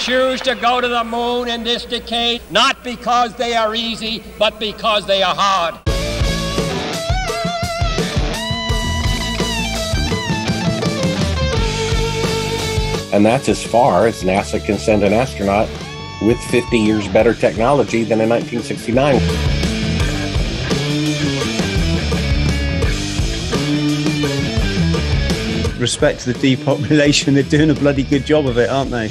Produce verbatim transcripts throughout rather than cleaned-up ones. choose to go to the moon in this decade, not because they are easy, but because they are hard. And that's as far as NASA can send an astronaut with fifty years better technology than in nineteen sixty-nine. Respect to the depopulation, they're doing a bloody good job of it, aren't they?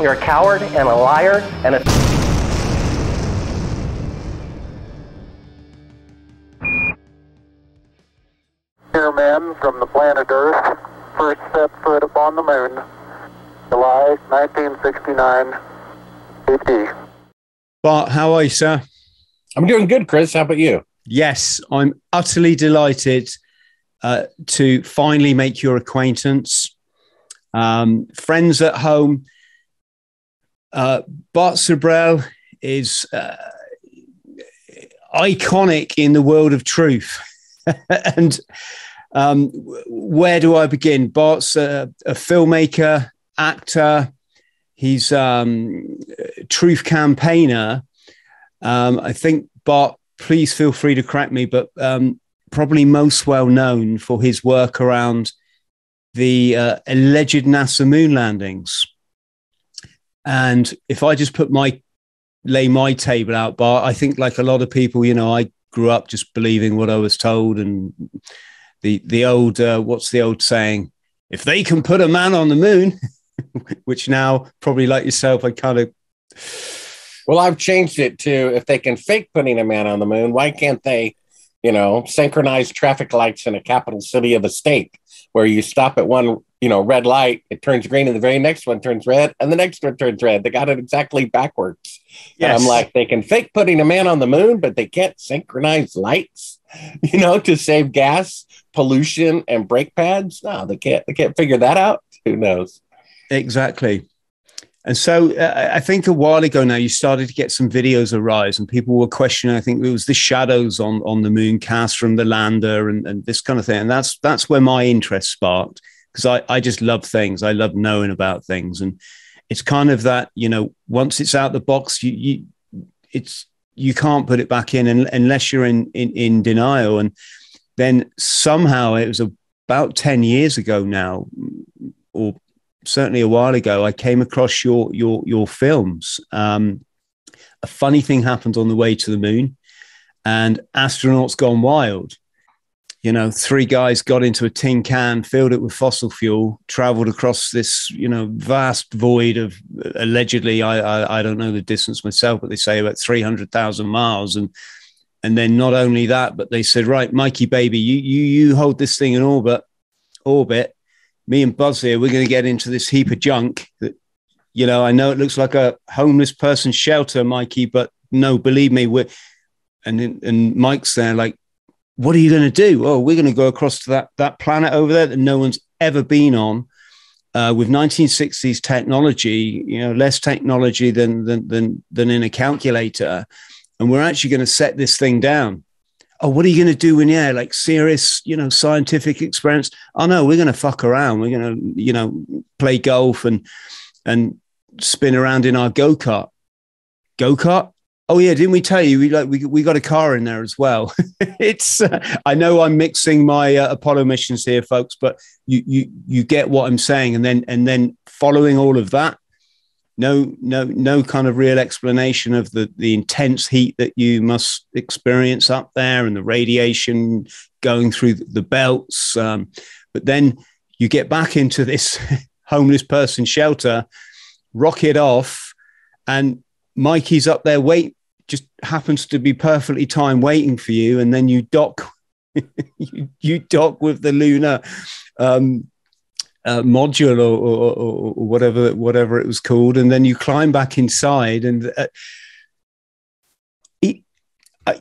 You're a coward and a liar and a... Dear man from the planet Earth, first stepped foot upon the moon, July nineteen sixty-nine, A D Bart, how are you, sir? I'm doing good, Chris. How about you? Yes, I'm utterly delighted uh, to finally make your acquaintance. Um, friends at home, uh, Bart Sibrel is uh, iconic in the world of truth. And um, where do I begin? Bart's a, a filmmaker, actor. He's um, a truth campaigner. Um, I think, Bart, please feel free to correct me, but um, probably most well known for his work around the uh, alleged NASA moon landings. And if I just put my, lay my table out, Bart, I think like a lot of people, you know, I grew up just believing what I was told. And the, the old, uh, what's the old saying? If they can put a man on the moon... Which now, probably like yourself, I kind of... Well, I've changed it to, if they can fake putting a man on the moon, why can't they, you know, synchronize traffic lights in a capital city of a state where you stop at one, you know, red light, it turns green, and the very next one turns red, and the next one turns red. They got it exactly backwards. Yes. And I'm like, they can fake putting a man on the moon, but they can't synchronize lights, you know, to save gas, pollution, and brake pads? No, they can't. They can't figure that out. Who knows? Exactly. And so uh, I think a while ago now, you started to get some videos arise and people were questioning, I think it was the shadows on, on the moon cast from the lander and, and this kind of thing. And that's that's where my interest sparked, because I, I just love things. I love knowing about things. And it's kind of that, you know, once it's out the box, you, you it's you can't put it back in unless you're in, in, in denial. And then somehow it was about ten years ago now, or certainly a while ago, I came across your your your films. Um, A Funny Thing Happened on the Way to the Moon and Astronauts Gone Wild. You know, three guys got into a tin can, filled it with fossil fuel, traveled across this, you know, vast void of allegedly, I I, I don't know the distance myself, but they say about three hundred thousand miles. And and then not only that, but they said, right, Mikey, baby, you you you hold this thing in orbit, orbit. Me and Buzz here, we're going to get into this heap of junk that, you know, I know it looks like a homeless person's shelter, Mikey, but no, believe me, we're, and, and Mike's there like, what are you going to do? Oh, we're going to go across to that, that planet over there that no one's ever been on uh, with nineteen sixties technology, you know, less technology than, than, than, than in a calculator. And we're actually going to set this thing down. Oh, what are you going to do in the air? Like serious, you know, scientific experiments? Oh, no, we're going to fuck around. We're going to, you know, play golf and and spin around in our go-kart. Go-kart? Oh, yeah, didn't we tell you? We like we, we got a car in there as well. It's uh, I know I'm mixing my uh, Apollo missions here, folks, but you you you get what I'm saying. And then and then following all of that, No, no, no kind of real explanation of the, the intense heat that you must experience up there and the radiation going through the belts. Um, but then you get back into this homeless person shelter, rocket off, and Mikey's up there, wait, just happens to be perfectly timed waiting for you. And then you dock, you, you dock with the lunar um Uh, module or, or, or, or whatever whatever it was called, and then you climb back inside, and uh, it, I,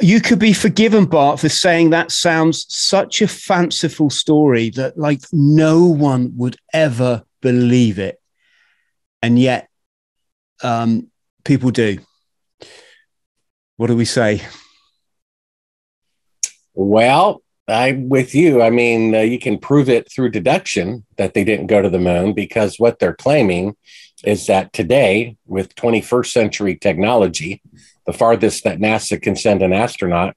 you could be forgiven, Bart, for saying that sounds such a fanciful story that like no one would ever believe it, and yet um, people do. What do we say? Well, I'm with you. I mean, uh, you can prove it through deduction that they didn't go to the moon, because what they're claiming is that today, with twenty-first century technology, the farthest that NASA can send an astronaut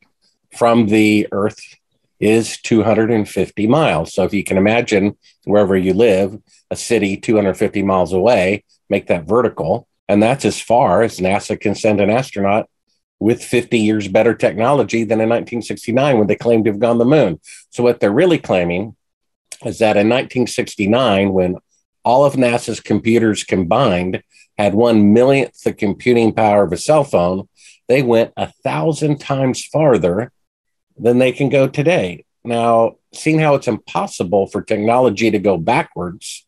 from the Earth is two hundred fifty miles. So if you can imagine wherever you live, a city two hundred fifty miles away, make that vertical. And that's as far as NASA can send an astronaut with fifty years better technology than in nineteen sixty-nine when they claimed to have gone to the moon. So what they're really claiming is that in nineteen sixty-nine, when all of NASA's computers combined had one millionth the computing power of a cell phone, they went a thousand times farther than they can go today. Now, seeing how it's impossible for technology to go backwards,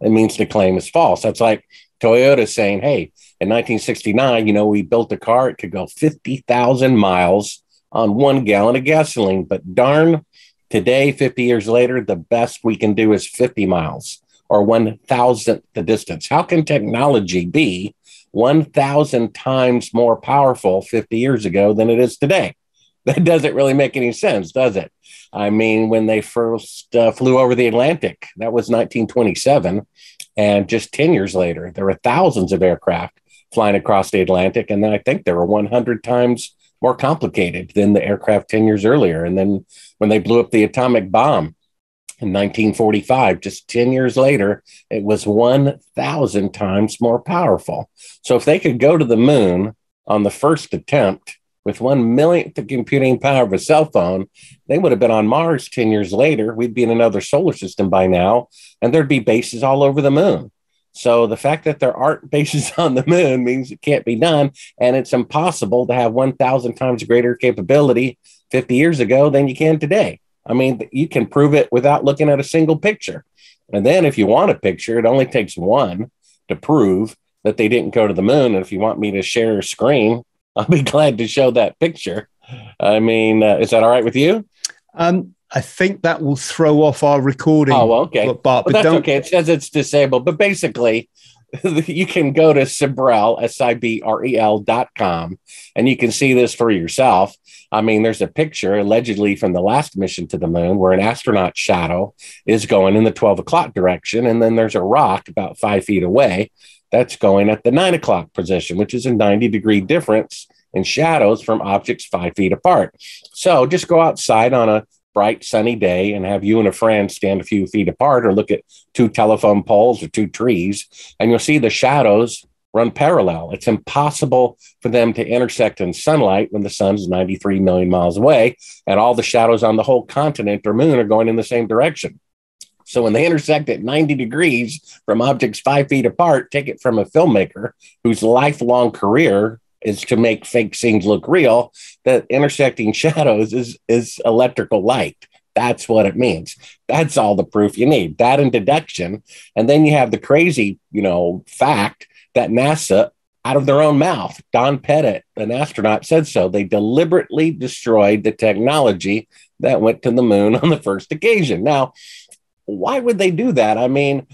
it means the claim is false. That's like Toyota saying, hey, in nineteen sixty-nine, you know, we built a car. It could go fifty thousand miles on one gallon of gasoline. But darn, today, fifty years later, the best we can do is fifty miles, or one thousandth the distance. How can technology be one thousand times more powerful fifty years ago than it is today? That doesn't really make any sense, does it? I mean, when they first uh, flew over the Atlantic, that was nineteen twenty-seven. And just ten years later, there were thousands of aircraft flying across the Atlantic. And then I think they were one hundred times more complicated than the aircraft ten years earlier. And then when they blew up the atomic bomb in nineteen forty-five, just ten years later, it was one thousand times more powerful. So if they could go to the moon on the first attempt, with one millionth the computing power of a cell phone, they would have been on Mars ten years later. We'd be in another solar system by now, and there'd be bases all over the moon. So the fact that there aren't bases on the moon means it can't be done, and it's impossible to have one thousand times greater capability fifty years ago than you can today. I mean, you can prove it without looking at a single picture. And then if you want a picture, it only takes one to prove that they didn't go to the moon. And if you want me to share a screen, I'll be glad to show that picture. I mean, uh, is that all right with you? Um, I think that will throw off our recording. Oh, okay. Bart, well, but that's don't... okay. It says it's disabled. But basically, you can go to Sibrel, S I B R E L dot com, and you can see this for yourself. I mean, there's a picture allegedly from the last mission to the moon where an astronaut's shadow is going in the twelve o'clock direction. And then there's a rock about five feet away that's going at the nine o'clock position, which is a ninety degree difference in shadows from objects five feet apart. So just go outside on a bright sunny day and have you and a friend stand a few feet apart, or look at two telephone poles or two trees, and you'll see the shadows run parallel. It's impossible for them to intersect in sunlight when the sun's ninety-three million miles away, and all the shadows on the whole continent or moon are going in the same direction. So when they intersect at ninety degrees from objects five feet apart, take it from a filmmaker whose lifelong career is to make fake scenes look real, that intersecting shadows is, is electrical light. That's what it means. That's all the proof you need, that and deduction. And then you have the crazy, you know, fact that NASA, out of their own mouth, Don Pettit, an astronaut, said so. They deliberately destroyed the technology that went to the moon on the first occasion. Now, why would they do that? I mean,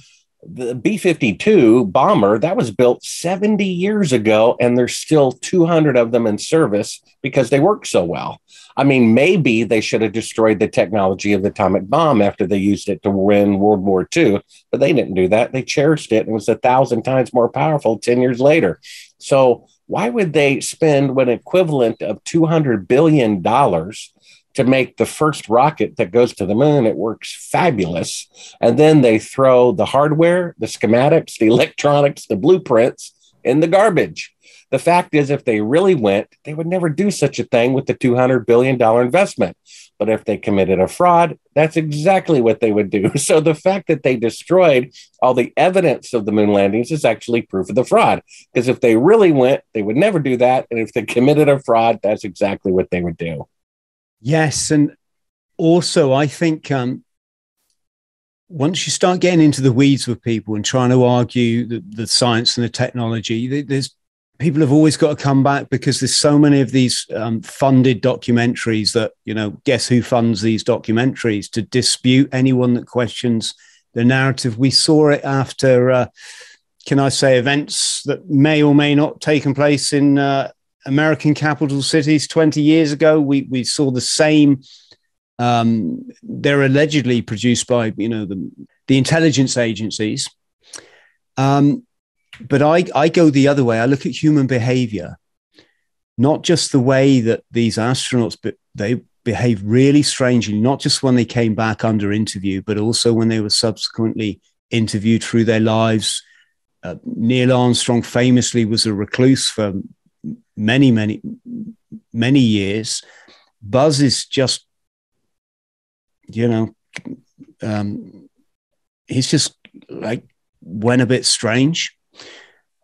the B fifty-two bomber, that was built seventy years ago, and there's still two hundred of them in service because they work so well. I mean, maybe they should have destroyed the technology of the atomic bomb after they used it to win World War Two, but they didn't do that. They cherished it, and it was a thousand times more powerful ten years later. So why would they spend an equivalent of two hundred billion dollars to make the first rocket that goes to the moon? It works fabulous. And then they throw the hardware, the schematics, the electronics, the blueprints in the garbage. The fact is, if they really went, they would never do such a thing with the two hundred billion dollars investment. But if they committed a fraud, that's exactly what they would do. So the fact that they destroyed all the evidence of the moon landings is actually proof of the fraud. Because if they really went, they would never do that. And if they committed a fraud, that's exactly what they would do. Yes. And also, I think um, once you start getting into the weeds with people and trying to argue the, the science and the technology, there's people have always got to come back, because there's so many of these um, funded documentaries that, you know, guess who funds these documentaries to dispute anyone that questions the narrative. We saw it after, uh, can I say, events that may or may not taken place in uh American capital cities twenty years ago. We we saw the same Um, they're allegedly produced by, you know, the, the intelligence agencies. Um, but I, I go the other way. I look at human behavior, not just the way that these astronauts, but they behave really strangely, not just when they came back under interview, but also when they were subsequently interviewed through their lives. Uh, Neil Armstrong famously was a recluse for many, many, many years. Buzz is just, you know, um, he's just like went a bit strange.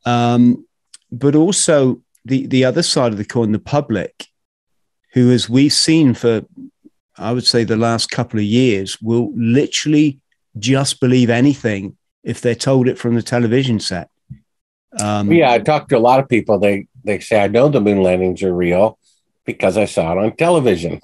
Um, but also the, the other side of the coin, the public, who, as we've seen for, I would say, the last couple of years, will literally just believe anything if they're told it from the television set. Um, yeah, I talked to a lot of people. They they say, I know the moon landings are real because I saw it on television.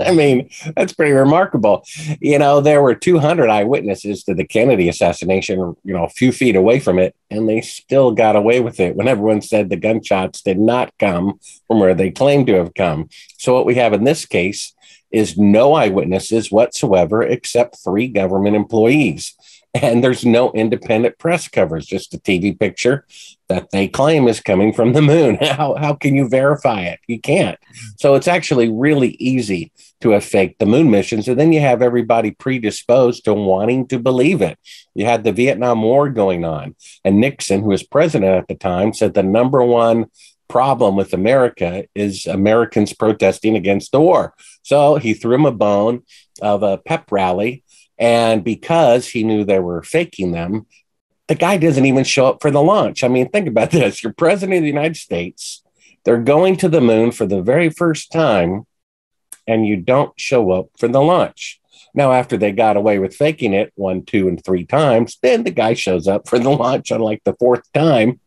I mean, that's pretty remarkable. You know, there were two hundred eyewitnesses to the Kennedy assassination, you know, a few feet away from it, and they still got away with it when everyone said the gunshots did not come from where they claimed to have come. So what we have in this case is no eyewitnesses whatsoever, except three government employees. And there's no independent press coverage, just a T V picture that they claim is coming from the moon. How, how can you verify it? You can't. So it's actually really easy to have faked the moon missions. And then you have everybody predisposed to wanting to believe it. You had the Vietnam War going on. And Nixon, who was president at the time, said the number one problem with America is Americans protesting against the war. So he threw him a bone of a pep rally. And because he knew they were faking them, the guy doesn't even show up for the launch. I mean, think about this. You're president of the United States. They're going to the moon for the very first time, and you don't show up for the launch. Now, after they got away with faking it one, two, and three times, then the guy shows up for the launch on like the fourth time,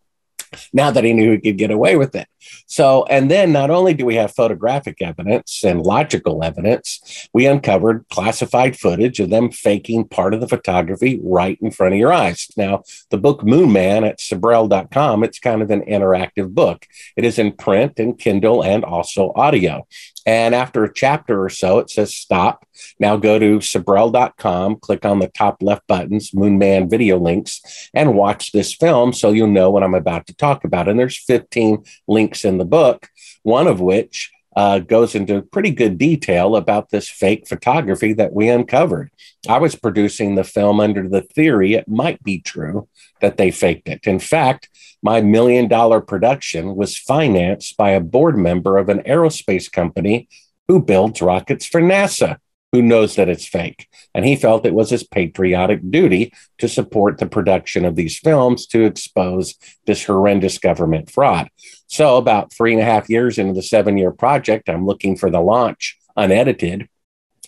now that he knew he could get away with it. So, and then not only do we have photographic evidence and logical evidence, we uncovered classified footage of them faking part of the photography right in front of your eyes. Now, the book Moon Man at Sibrel dot com, it's kind of an interactive book. It is in print and Kindle and also audio. And after a chapter or so, it says stop. Now go to Sibrel dot com, click on the top left buttons, Moon Man video links, and watch this film so you'll know what I'm about to talk about. And there's fifteen links in the book, one of which uh, goes into pretty good detail about this fake photography that we uncovered. I was producing the film under the theory it might be true that they faked it. In fact, my million dollar production was financed by a board member of an aerospace company who builds rockets for NASA, who knows that it's fake. And he felt it was his patriotic duty to support the production of these films to expose this horrendous government fraud. So about three and a half years into the seven year project, I'm looking for the launch unedited.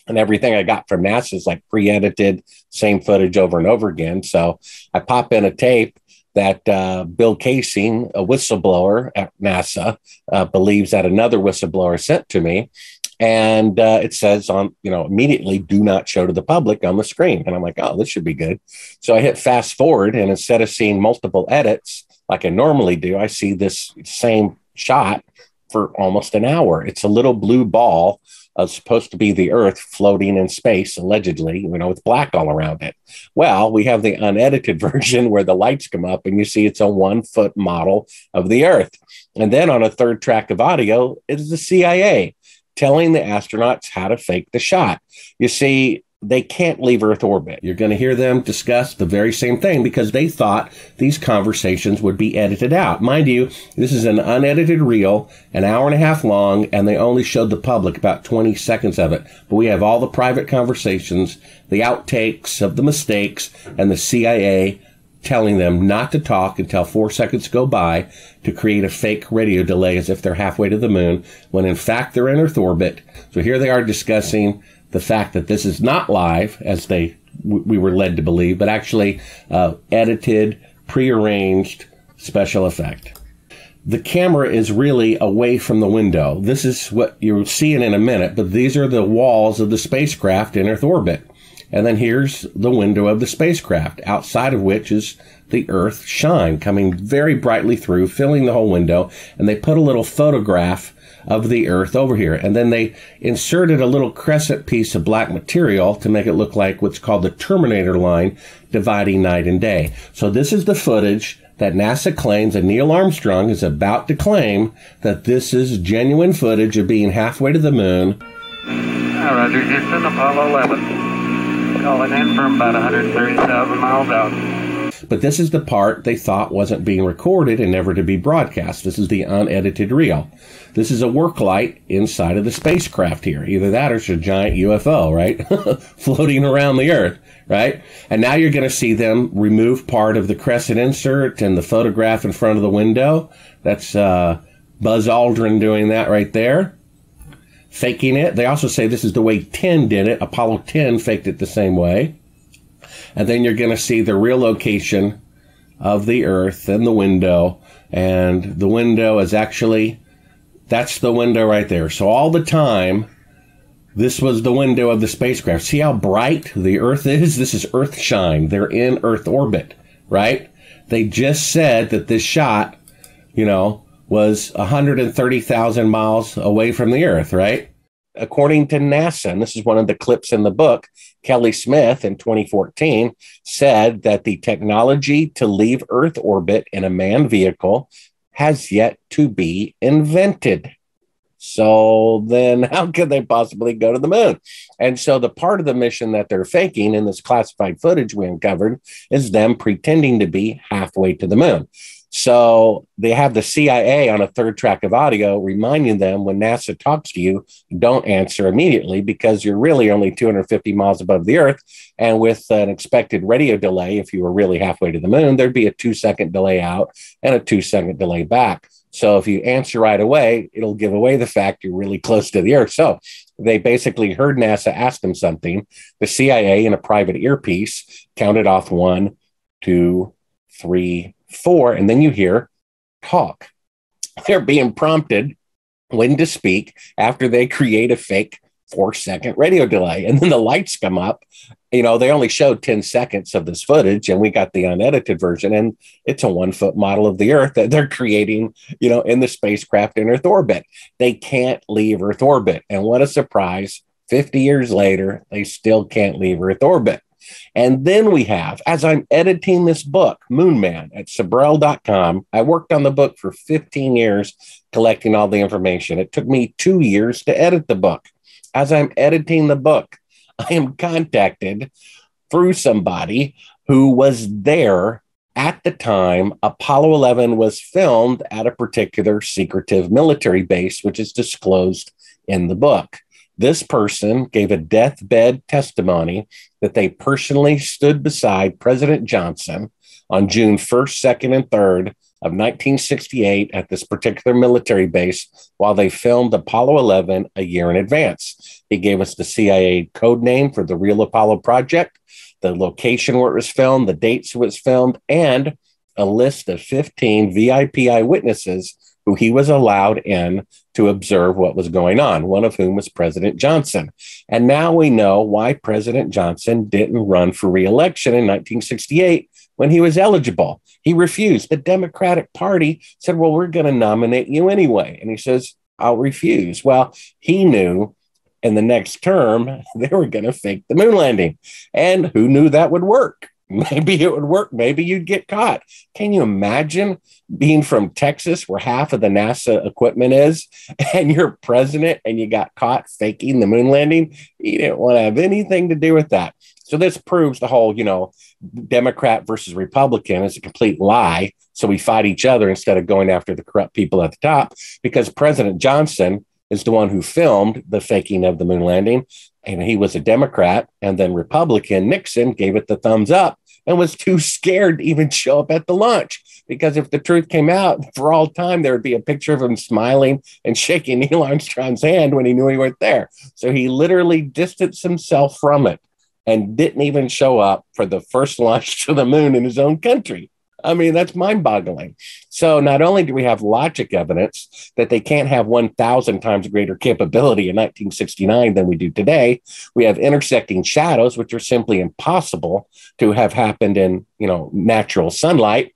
And everything I got from NASA is like pre-edited, same footage over and over again. So I pop in a tape that uh, Bill Kaysing, a whistleblower at NASA, uh, believes that another whistleblower sent to me. And uh, it says on, you know, immediately do not show to the public on the screen. And I'm like, oh, this should be good. So I hit fast forward. And instead of seeing multiple edits like I normally do, I see this same shot for almost an hour. It's a little blue ball. Uh, supposed to be the Earth floating in space, allegedly, you know, with black all around it. Well, we have the unedited version where the lights come up and you see it's a one foot model of the Earth. And then on a third track of audio is the C I A telling the astronauts how to fake the shot. You see, they can't leave Earth orbit. You're going to hear them discuss the very same thing because they thought these conversations would be edited out. Mind you, this is an unedited reel, an hour and a half long, and they only showed the public about twenty seconds of it. But we have all the private conversations, the outtakes of the mistakes, and the C I A telling them not to talk until four seconds go by to create a fake radio delay as if they're halfway to the moon, when in fact they're in Earth orbit. So here they are discussing the fact that this is not live, as they we were led to believe, but actually uh, edited, prearranged special effect. The camera is really away from the window. This is what you're seeing in a minute, but these are the walls of the spacecraft in Earth orbit. And then here's the window of the spacecraft, outside of which is the Earth shine coming very brightly through, filling the whole window. And they put a little photograph of the Earth over here. And then they inserted a little crescent piece of black material to make it look like what's called the Terminator line, dividing night and day. So this is the footage that NASA claims, and Neil Armstrong is about to claim, that this is genuine footage of being halfway to the moon. Roger, Houston, Apollo eleven. Calling in from about one hundred thirty thousand miles out. But this is the part they thought wasn't being recorded and never to be broadcast. This is the unedited reel. This is a work light inside of the spacecraft here. Either that or it's a giant U F O, right? Floating around the Earth, right? And now you're going to see them remove part of the crescent insert and the photograph in front of the window. That's uh, Buzz Aldrin doing that right there, faking it. They also say this is the way ten did it. Apollo ten faked it the same way. And then you're going to see the real location of the Earth and the window. And the window is actually, that's the window right there. So all the time, this was the window of the spacecraft. See how bright the Earth is? This is Earth shine. They're in Earth orbit, right? They just said that this shot, you know, was one hundred thirty thousand miles away from the Earth, right? According to NASA, and this is one of the clips in the book, Kelly Smith in twenty fourteen said that the technology to leave Earth orbit in a manned vehicle has yet to be invented. So then how could they possibly go to the moon? And so the part of the mission that they're faking in this classified footage we uncovered is them pretending to be halfway to the moon. So they have the C I A on a third track of audio reminding them, when NASA talks to you, don't answer immediately, because you're really only two hundred fifty miles above the Earth. And with an expected radio delay, if you were really halfway to the moon, there'd be a two second delay out and a two second delay back. So if you answer right away, it'll give away the fact you're really close to the Earth. So they basically heard NASA ask them something. The C I A, in a private earpiece, counted off one, two, three, four, and then you hear talk. They're being prompted when to speak after they create a fake four second radio delay. And then the lights come up. You know, they only showed ten seconds of this footage, and we got the unedited version, and it's a one foot model of the Earth that they're creating, you know, in the spacecraft in Earth orbit. They can't leave Earth orbit. And what a surprise, fifty years later, they still can't leave Earth orbit. And then we have, as I'm editing this book, Moon Man at Sibrel dot com, I worked on the book for fifteen years, collecting all the information. It took me two years to edit the book. As I'm editing the book, I am contacted through somebody who was there at the time Apollo eleven was filmed at a particular secretive military base, which is disclosed in the book. This person gave a deathbed testimony that they personally stood beside President Johnson on June first, second, and third of nineteen sixty-eight at this particular military base while they filmed Apollo eleven a year in advance. He gave us the C I A code name for the real Apollo project, the location where it was filmed, the dates it was filmed, and a list of fifteen V I P eyewitnesses who he was allowed in to observe what was going on, one of whom was President Johnson. And now we know why President Johnson didn't run for re-election in nineteen sixty-eight when he was eligible. He refused. The Democratic Party said, well, we're going to nominate you anyway. And he says, I'll refuse. Well, he knew in the next term they were going to fake the moon landing. And who knew that would work? Maybe it would work. Maybe you'd get caught. Can you imagine being from Texas, where half of the NASA equipment is, and you're president and you got caught faking the moon landing? You didn't want to have anything to do with that. So this proves the whole, you know, Democrat versus Republican is a complete lie. So we fight each other instead of going after the corrupt people at the top, because President Johnson is the one who filmed the faking of the moon landing. And he was a Democrat, and then Republican Nixon gave it the thumbs up and was too scared to even show up at the launch, because if the truth came out for all time, there would be a picture of him smiling and shaking Neil Armstrong's hand when he knew he weren't there. So he literally distanced himself from it and didn't even show up for the first launch to the moon in his own country. I mean, that's mind-boggling. So not only do we have logic evidence that they can't have one thousand times greater capability in nineteen sixty-nine than we do today, we have intersecting shadows, which are simply impossible to have happened in, you know, natural sunlight.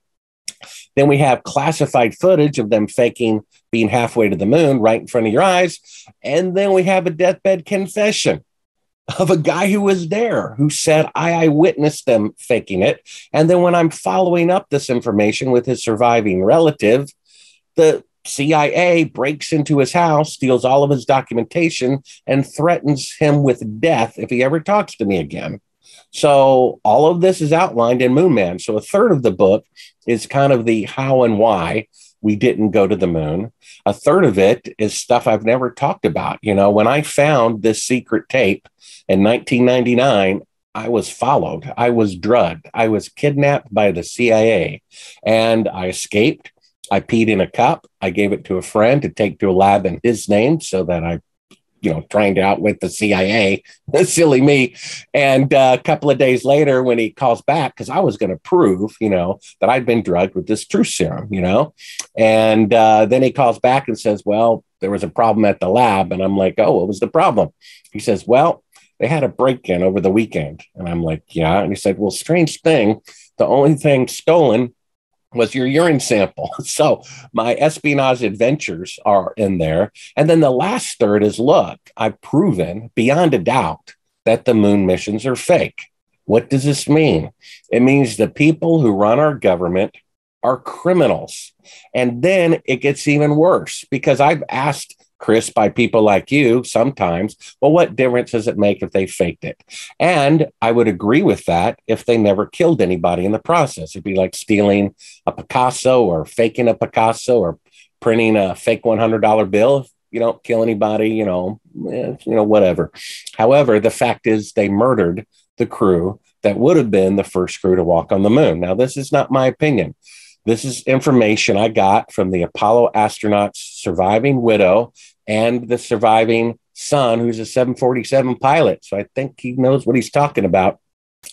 Then we have classified footage of them faking being halfway to the moon right in front of your eyes. And then we have a deathbed confession of a guy who was there, who said, I, I witnessed them faking it. And then when I'm following up this information with his surviving relative, the C I A breaks into his house, steals all of his documentation, and threatens him with death if he ever talks to me again. So all of this is outlined in Moon Man. So a third of the book is kind of the how and why we didn't go to the moon. A third of it is stuff I've never talked about. You know, when I found this secret tape in nineteen ninety-nine, I was followed. I was drugged. I was kidnapped by the C I A, and I escaped. I peed in a cup. I gave it to a friend to take to a lab in his name so that I, you know, trying to outwit the C I A, silly me. And uh, a couple of days later, when he calls back, because I was going to prove, you know, that I'd been drugged with this truth serum, you know, and uh, then he calls back and says, well, there was a problem at the lab. And I'm like, oh, what was the problem? He says, well, they had a break-in over the weekend. And I'm like, yeah. And he said, well, strange thing. The only thing stolen was your urine sample. So my espionage adventures are in there. And then the last third is, look, I've proven beyond a doubt that the moon missions are fake. What does this mean? It means the people who run our government are criminals. And then it gets even worse, because I've asked Chris by people like you sometimes, well, what difference does it make if they faked it? And I would agree with that if they never killed anybody in the process. It'd be like stealing a Picasso or faking a Picasso or printing a fake one hundred dollar bill. If you don't kill anybody, you know, eh, you know, whatever. However, the fact is they murdered the crew that would have been the first crew to walk on the moon. Now, this is not my opinion. This is information I got from the Apollo astronaut's surviving widow and the surviving son, who's a seven forty-seven pilot. So I think he knows what he's talking about.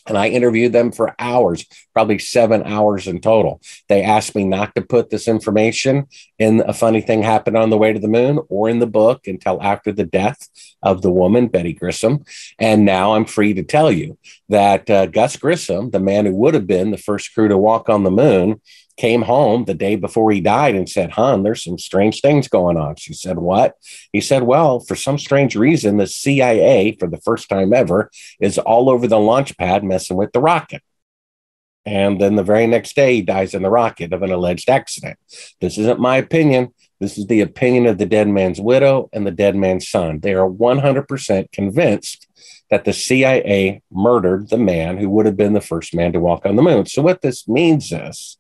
And I interviewed them for hours, probably seven hours in total. They asked me not to put this information in A Funny Thing Happened on the Way to the Moon or in the book until after the death of the woman, Betty Grissom. And now I'm free to tell you that uh, Gus Grissom, the man who would have been the first crew to walk on the moon, came home the day before he died and said, hon, there's some strange things going on. She said, what? He said, well, for some strange reason, the C I A, for the first time ever, is all over the launch pad messing with the rocket. And then the very next day, he dies in the rocket of an alleged accident. This isn't my opinion. This is the opinion of the dead man's widow and the dead man's son. They are one hundred percent convinced that the C I A murdered the man who would have been the first man to walk on the moon. So what this means is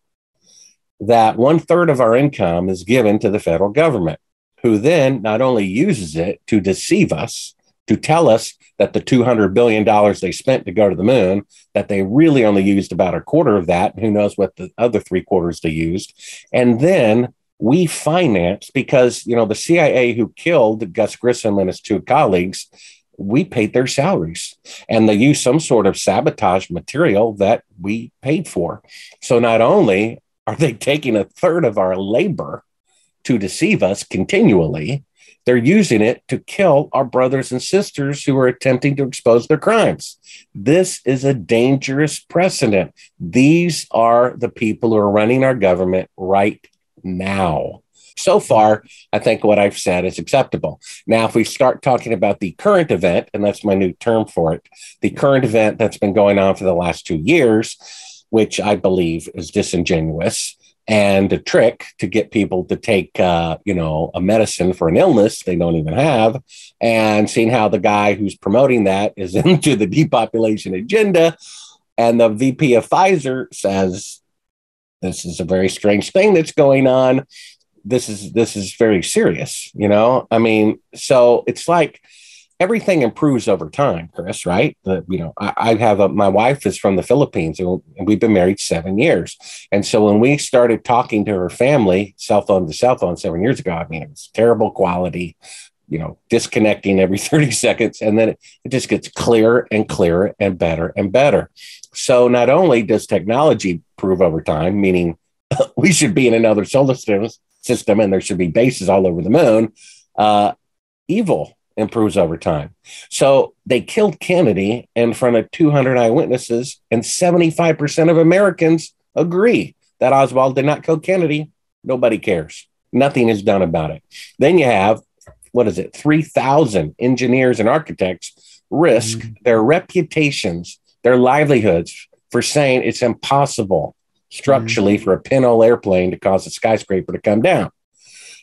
that one third of our income is given to the federal government, who then not only uses it to deceive us, to tell us that the two hundred billion dollars they spent to go to the moon, that they really only used about a quarter of that. Who knows what the other three quarters they used. And then we finance, because, you know, the C I A who killed Gus Grissom and his two colleagues, we paid their salaries, and they used some sort of sabotage material that we paid for. So not only are they taking a third of our labor to deceive us continually, they're using it to kill our brothers and sisters who are attempting to expose their crimes. This is a dangerous precedent. These are the people who are running our government right now. So far, I think what I've said is acceptable. Now, if we start talking about the current event, and that's my new term for it, the current event that's been going on for the last two years, which I believe is disingenuous and a trick to get people to take, uh, you know, a medicine for an illness they don't even have. And seeing how the guy who's promoting that is into the depopulation agenda. And the V P of Pfizer says, this is a very strange thing that's going on. This is, this is very serious, you know? I mean, so it's like, everything improves over time, Chris, right? The, you know, I, I have a, my wife is from the Philippines, and we've been married seven years. And so when we started talking to her family, cell phone to cell phone seven years ago, I mean, it was terrible quality, you know, disconnecting every thirty seconds. And then it, it just gets clearer and clearer and better and better. So not only does technology improve over time, meaning we should be in another solar system and there should be bases all over the moon, uh, evil improves over time. So they killed Kennedy in front of two hundred eyewitnesses, and seventy-five percent of Americans agree that Oswald did not kill Kennedy. Nobody cares. Nothing is done about it. Then you have, what is it, three thousand engineers and architects risk mm-hmm. their reputations, their livelihoods for saying it's impossible structurally mm-hmm. for a pinhole airplane to cause a skyscraper to come down.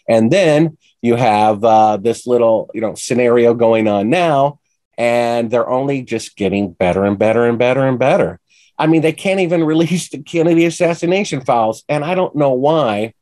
And then you have uh, this little, you know, scenario going on now, and they're only just getting better and better and better and better. I mean, they can't even release the Kennedy assassination files. And I don't know why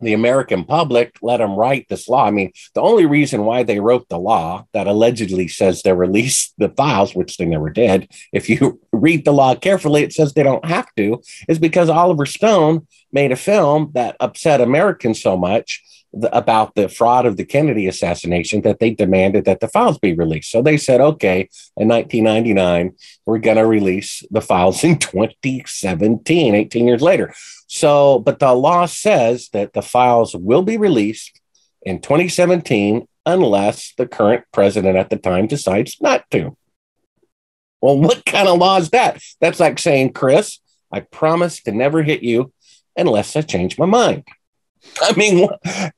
the American public let them write this law. I mean, the only reason why they wrote the law that allegedly says they released the files, which they never did, if you read the law carefully, it says they don't have to, is because Oliver Stone made a film that upset Americans so much the, about the fraud of the Kennedy assassination that they demanded that the files be released. So they said, okay, in nineteen ninety-nine, we're going to release the files in twenty seventeen, eighteen years later. So, but the law says that the files will be released in twenty seventeen unless the current president at the time decides not to. Well, what kind of law is that? That's like saying, Chris, I promise to never hit you unless I change my mind. I mean,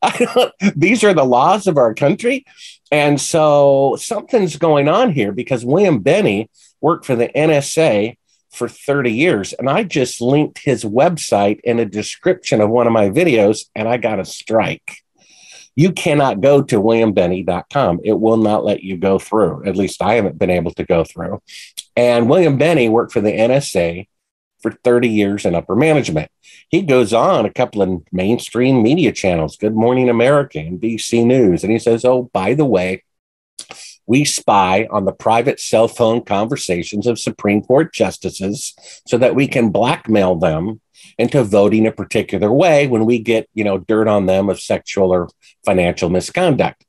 I don't, these are the laws of our country. And so something's going on here because William Binney worked for the N S A for thirty years. And I just linked his website in a description of one of my videos, and I got a strike. You cannot go to william binney dot com. It will not let you go through. At least I haven't been able to go through. And William Binney worked for the N S A for thirty years in upper management. He goes on a couple of mainstream media channels, Good Morning America and N B C News. And he says, oh, by the way, we spy on the private cell phone conversations of Supreme Court justices so that we can blackmail them into voting a particular way when we get, you know, dirt on them of sexual or financial misconduct.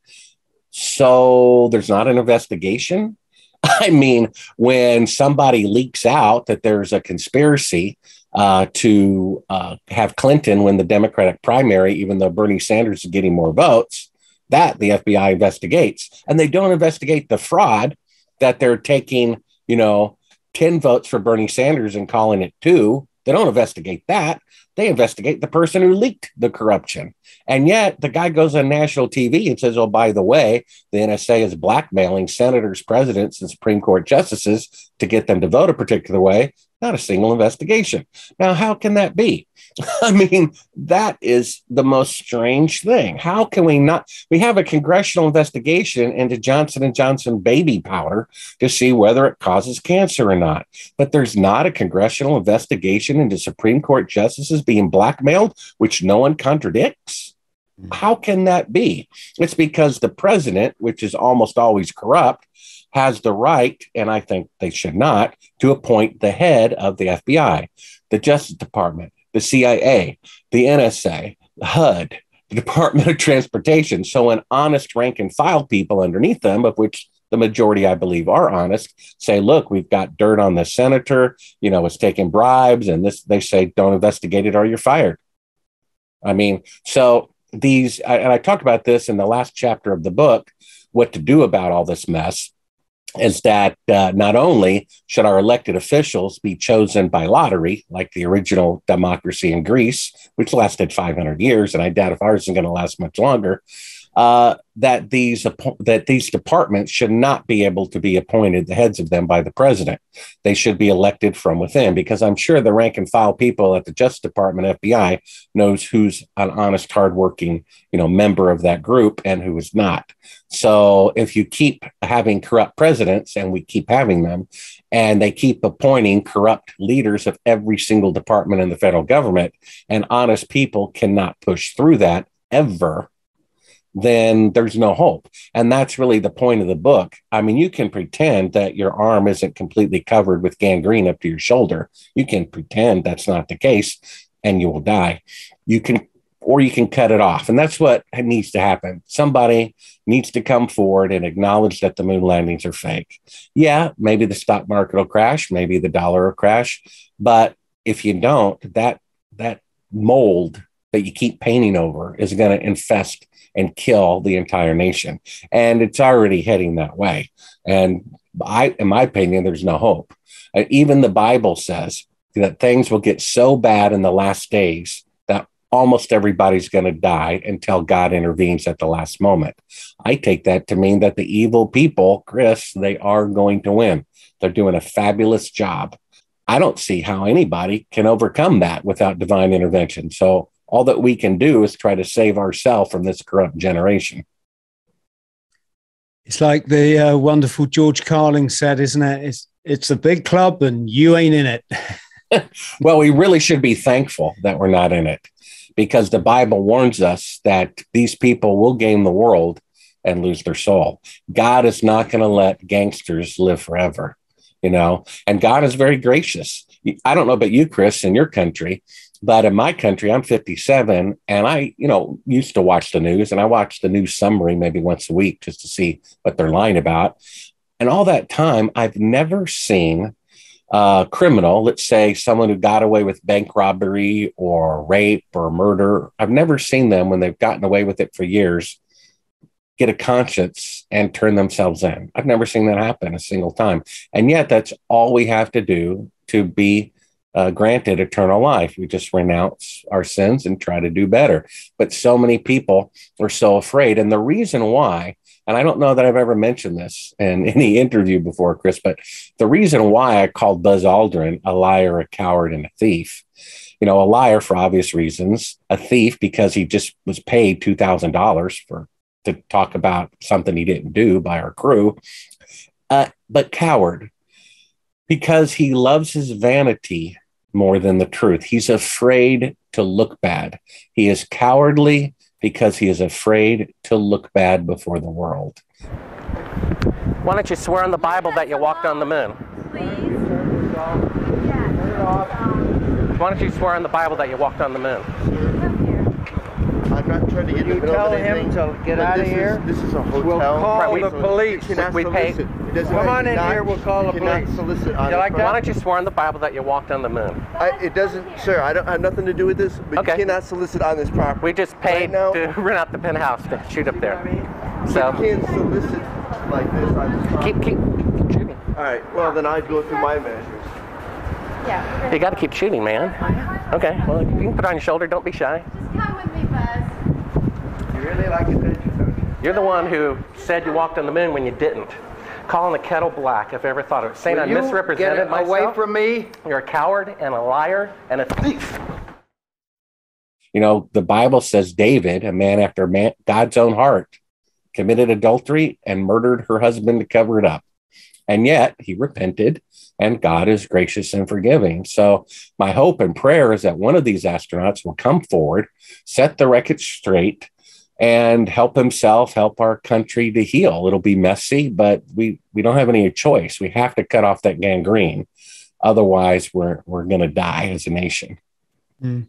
So there's not an investigation. I mean, when somebody leaks out that there's a conspiracy uh, to uh, have Clinton win the Democratic primary, even though Bernie Sanders is getting more votes, that the F B I investigates, and they don't investigate the fraud that they're taking, you know, ten votes for Bernie Sanders and calling it two. They don't investigate that. They investigate the person who leaked the corruption. And yet the guy goes on national T V and says, oh, by the way, the N S A is blackmailing senators, presidents, and Supreme Court justices to get them to vote a particular way. Not a single investigation. Now, how can that be? I mean, that is the most strange thing. How can we not? We have a congressional investigation into Johnson and Johnson baby powder to see whether it causes cancer or not. But there's not a congressional investigation into Supreme Court justices being blackmailed, which no one contradicts. How can that be? It's because the president, which is almost always corrupt, has the right, and I think they should not, to appoint the head of the F B I, the Justice Department, the C I A, the N S A, the H U D, the Department of Transportation. So an honest rank and file people underneath them, of which the majority, I believe, are honest, say, look, we've got dirt on the senator, you know, it's taking bribes, and this, they say, don't investigate it or you're fired. I mean, so these, and I talked about this in the last chapter of the book, what to do about all this mess, is that uh, not only should our elected officials be chosen by lottery, like the original democracy in Greece, which lasted five hundred years, and I doubt if ours is going to last much longer, uh, that these that these departments should not be able to be appointed, the heads of them, by the president. They should be elected from within, because I'm sure the rank and file people at the Justice Department, F B I, knows who's an honest, hardworking, you know, member of that group and who is not. So if you keep having corrupt presidents, and we keep having them, and they keep appointing corrupt leaders of every single department in the federal government, and honest people cannot push through that ever, then there's no hope. And that's really the point of the book. I mean, you can pretend that your arm isn't completely covered with gangrene up to your shoulder. You can pretend that's not the case and you will die. You can, or you can cut it off. And that's what needs to happen. Somebody needs to come forward and acknowledge that the moon landings are fake. Yeah, maybe the stock market will crash, maybe the dollar will crash. But if you don't, that, that mold that you keep painting over is going to infest and kill the entire nation. And it's already heading that way. And I, in my opinion, there's no hope. Even the Bible says that things will get so bad in the last days that almost everybody's going to die until God intervenes at the last moment. I take that to mean that the evil people, Chris, they are going to win. They're doing a fabulous job. I don't see how anybody can overcome that without divine intervention. So all that we can do is try to save ourselves from this corrupt generation. It's like the uh, wonderful George Carlin said, isn't it? It's it's a big club and you ain't in it. Well, we really should be thankful that we're not in it, because the Bible warns us that these people will gain the world and lose their soul. God is not going to let gangsters live forever, you know, and God is very gracious. I don't know about you, Chris, in your country, but in my country, I'm fifty-seven, and I, you know, used to watch the news, and I watched the news summary maybe once a week just to see what they're lying about. And all that time, I've never seen a criminal, let's say someone who got away with bank robbery or rape or murder. I've never seen them, when they've gotten away with it for years, get a conscience and turn themselves in. I've never seen that happen a single time. And yet that's all we have to do to be Uh, granted eternal life. We just renounce our sins and try to do better. But so many people are so afraid. And the reason why, and I don't know that I've ever mentioned this in any interview before, Chris, but the reason why I called Buzz Aldrin a liar, a coward, and a thief, you know, a liar for obvious reasons, a thief because he just was paid two thousand dollars for to talk about something he didn't do by our crew, uh, but coward because he loves his vanity more than the truth. He's afraid to look bad. He is cowardly because he is afraid to look bad before the world. Why don't you swear on the Bible that you walked on the moon? Please. Yes. Why don't you swear on the Bible that you walked on the moon? I'm not trying to get you to tell him to get out of here. This is a hotel. We'll call the police. We pay. Come on in here. We'll call the police. Why don't you swear on the Bible that you walked on the moon? I, it doesn't, sir. I don't I have nothing to do with this. But okay. You cannot solicit on this property. We just paid right to rent out the penthouse to shoot up there. So you can't solicit like this on this property. Keep, keep, keep shooting. All right. Well, then I'd go through my measures. Yeah. You got to keep shooting, man. Okay. Well, you can put it on your shoulder. Don't be shy. You really like attention, don't you? You're the one who said you walked on the moon when you didn't. Calling the kettle black, if I ever thought of it. Saying I misrepresented myself. Away from me. You're a coward and a liar and a thief. You know, the Bible says David, a man after man, God's own heart, committed adultery and murdered her husband to cover it up. And yet he repented, and God is gracious and forgiving. So my hope and prayer is that one of these astronauts will come forward, set the record straight, and help himself, help our country to heal. It'll be messy, but we, we don't have any choice. We have to cut off that gangrene. Otherwise, we're, we're going to die as a nation. Mm.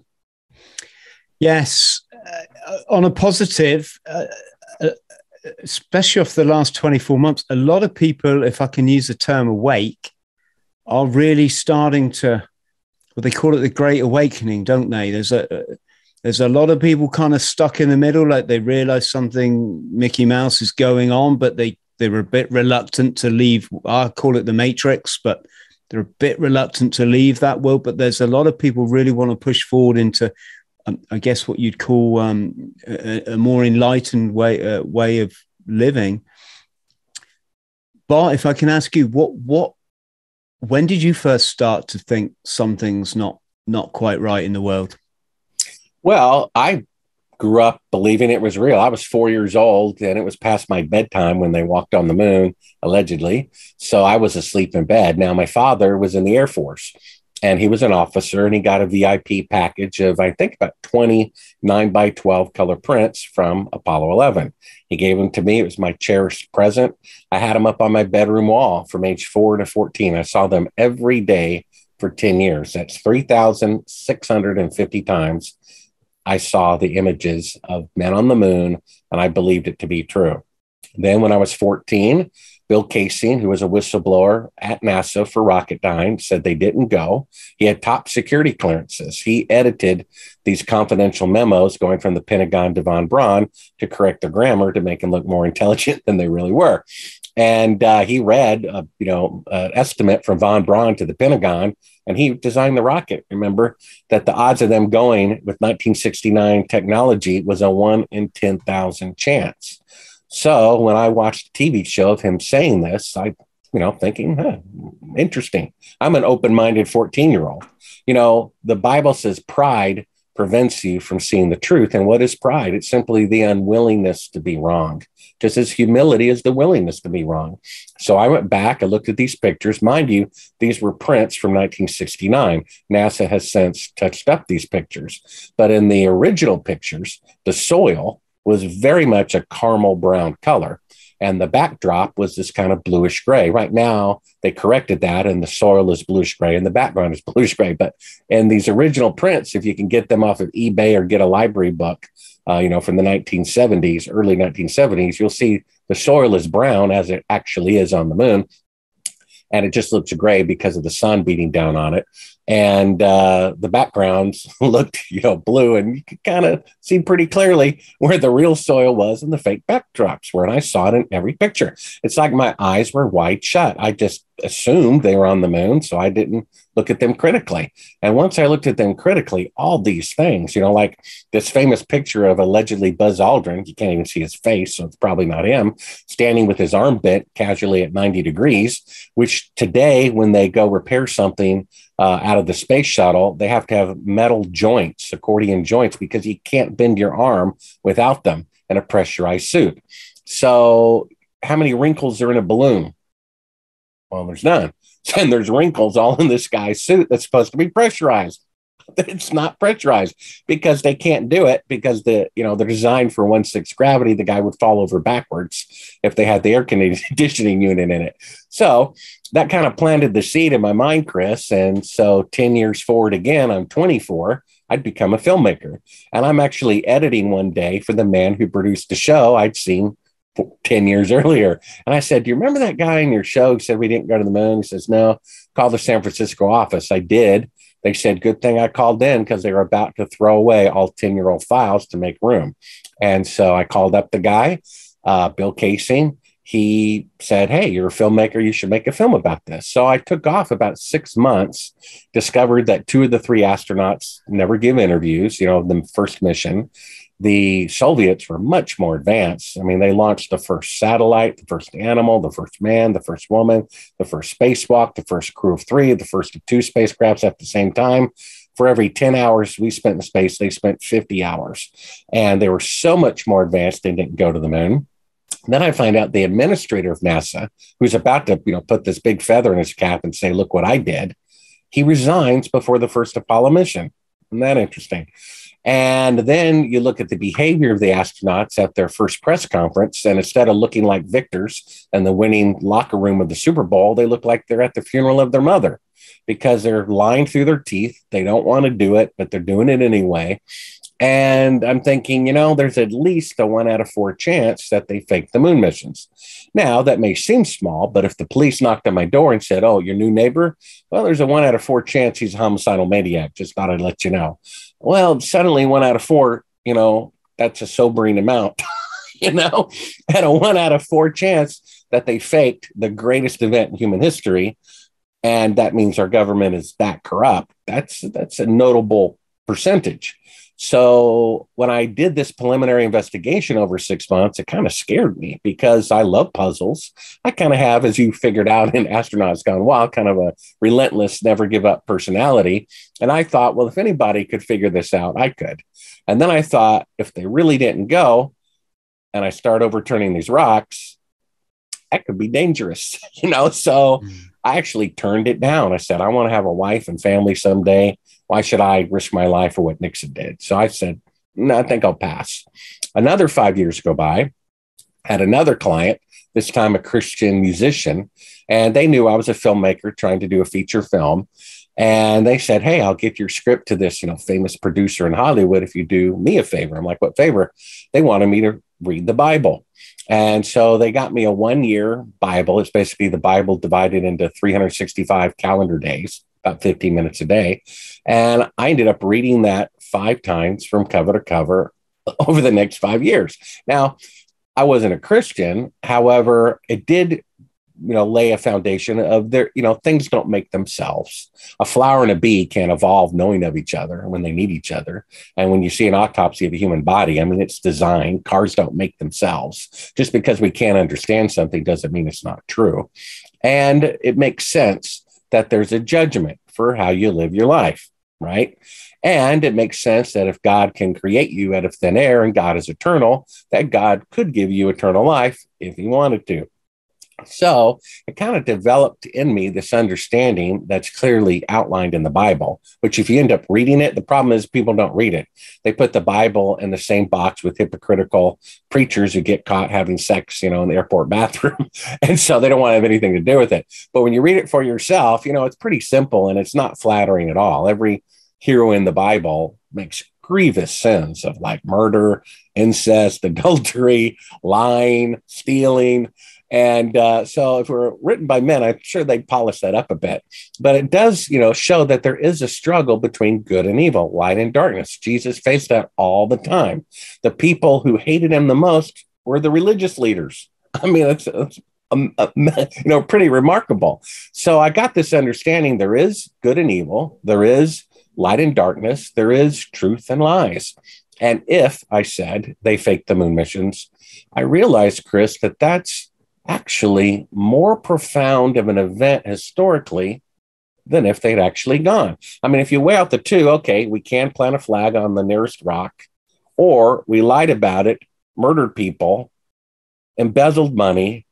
Yes. Uh, on a positive, uh, uh, especially off the last twenty-four months, a lot of people, if I can use the term awake, are really starting to, well, they call it the Great Awakening, don't they? There's a there's a lot of people kind of stuck in the middle, like they realize something Mickey Mouse is going on, but they, they were a bit reluctant to leave. I call it the Matrix, but they're a bit reluctant to leave that world. But there's a lot of people really want to push forward into, um, I guess, what you'd call um, a, a more enlightened way, uh, way of living. But if I can ask you, what what when did you first start to think something's not not quite right in the world? Well, I grew up believing it was real. I was four years old, and it was past my bedtime when they walked on the moon, allegedly. So I was asleep in bed. Now, my father was in the Air Force, and he was an officer, and he got a V I P package of, I think, about twenty nine by twelve color prints from Apollo eleven. He gave them to me. It was my cherished present. I had them up on my bedroom wall from age four to fourteen. I saw them every day for ten years. That's three thousand six hundred fifty times I saw the images of men on the moon, and I believed it to be true. Then when I was fourteen, Bill Kaysing, who was a whistleblower at NASA for Rocketdyne, said they didn't go. He had top security clearances. He edited these confidential memos going from the Pentagon to Von Braun to correct their grammar to make them look more intelligent than they really were. And uh, he read, uh, you know, an uh, estimate from Von Braun to the Pentagon, and he designed the rocket. Remember that the odds of them going with nineteen sixty-nine technology was a one in ten thousand chance. So when I watched a T V show of him saying this, I, you know, thinking, huh, interesting. I'm an open-minded fourteen-year-old. You know, the Bible says pride prevents you from seeing the truth. And what is pride? It's simply the unwillingness to be wrong, just as humility is the willingness to be wrong. So I went back, I looked at these pictures. Mind you, these were prints from nineteen sixty-nine. NASA has since touched up these pictures. But in the original pictures, the soil was very much a caramel brown color, and the backdrop was this kind of bluish gray. Right now, they corrected that, and the soil is bluish gray, and the background is bluish gray. But in these original prints, if you can get them off of eBay or get a library book, uh, you know, from the nineteen seventies, early nineteen seventies, you'll see the soil is brown, as it actually is on the moon, and it just looks gray because of the sun beating down on it. And uh, the backgrounds looked, you know, blue, and you could kind of see pretty clearly where the real soil was and the fake backdrops were. And I saw it in every picture. It's like my eyes were wide shut. I just assumed they were on the moon, so I didn't look at them critically. And once I looked at them critically, all these things, you know, like this famous picture of allegedly Buzz Aldrin, you can't even see his face, so it's probably not him, standing with his arm bent casually at ninety degrees, which today, when they go repair something uh, out of the space shuttle, they have to have metal joints, accordion joints, because you can't bend your arm without them in a pressurized suit. So how many wrinkles are in a balloon? Well, there's none. And there's wrinkles all in this guy's suit that's supposed to be pressurized. It's not pressurized because they can't do it because the, you know, they're designed for one sixth gravity. The guy would fall over backwards if they had the air conditioning unit in it. So that kind of planted the seed in my mind, Chris. And so ten years forward again, I'm twenty-four. I'd become a filmmaker, and I'm actually editing one day for the man who produced the show I'd seen ten years earlier. And I said, do you remember that guy in your show who said we didn't go to the moon? He says, no, call the San Francisco office. I did. They said, good thing I called in, because they were about to throw away all ten-year-old files to make room. And so I called up the guy, uh, Bill Kaysing. He said, hey, you're a filmmaker. You should make a film about this. So I took off about six months, discovered that two of the three astronauts never give interviews, you know, the first mission. The Soviets were much more advanced. I mean, they launched the first satellite, the first animal, the first man, the first woman, the first spacewalk, the first crew of three, the first of two spacecrafts at the same time. For every ten hours we spent in space, they spent fifty hours. And they were so much more advanced, they didn't go to the moon. Then I find out the administrator of NASA, who's about to, you know, put this big feather in his cap and say, look what I did. He resigns before the first Apollo mission. Isn't that interesting? And then you look at the behavior of the astronauts at their first press conference, and instead of looking like victors and the winning locker room of the Super Bowl, they look like they're at the funeral of their mother because they're lying through their teeth. They don't want to do it, but they're doing it anyway. And I'm thinking, you know, there's at least a one out of four chance that they fake the moon missions. Now, that may seem small, but if the police knocked on my door and said, oh, your new neighbor, well, there's a one out of four chance he's a homicidal maniac. Just thought I'd let you know. Well, suddenly one out of four, you know, that's a sobering amount, you know, and a one out of four chance that they faked the greatest event in human history. And that means our government is that corrupt. That's that's a notable percentage. So when I did this preliminary investigation over six months, it kind of scared me because I love puzzles. I kind of have, as you figured out in Astronauts Gone Wild, kind of a relentless, never give up personality. And I thought, well, if anybody could figure this out, I could. And then I thought, if they really didn't go and I start overturning these rocks, that could be dangerous, you know? So mm. I actually turned it down. I said, I want to have a wife and family someday. Why should I risk my life for what Nixon did? So I said, no, I think I'll pass. Another five years go by, had another client, this time a Christian musician, and they knew I was a filmmaker trying to do a feature film. And they said, hey, I'll get your script to this, you know, famous producer in Hollywood if you do me a favor. I'm like, what favor? They wanted me to read the Bible. And so they got me a one-year Bible. It's basically the Bible divided into three hundred sixty-five calendar days, about fifteen minutes a day. And I ended up reading that five times from cover to cover over the next five years. Now, I wasn't a Christian. However, it did you know, lay a foundation of their, you know, things don't make themselves. A flower and a bee can't evolve knowing of each other when they need each other. And when you see an autopsy of a human body, I mean, it's designed. Cars don't make themselves. Just because we can't understand something doesn't mean it's not true. And it makes sense that there's a judgment for how you live your life, right? And it makes sense that if God can create you out of thin air and God is eternal, that God could give you eternal life if he wanted to. So it kind of developed in me this understanding that's clearly outlined in the Bible, which if you end up reading it, the problem is people don't read it. They put the Bible in the same box with hypocritical preachers who get caught having sex, you know, in the airport bathroom. And so they don't want to have anything to do with it. But when you read it for yourself, you know, it's pretty simple and it's not flattering at all. Every hero in the Bible makes grievous sins of like murder, incest, adultery, lying, stealing. And uh, so if we're written by men, I'm sure they polish that up a bit. But it does, you know, show that there is a struggle between good and evil, light and darkness. Jesus faced that all the time. The people who hated him the most were the religious leaders. I mean, it's, it's um, uh, you know, pretty remarkable. So I got this understanding there is good and evil. There is light and darkness. There is truth and lies. And if, I said, they faked the moon missions, I realized, Chris, that that's actually more profound of an event historically than if they'd actually gone. I mean, if you weigh out the two, okay, we can plant a flag on the nearest rock, or we lied about it, murdered people, embezzled money.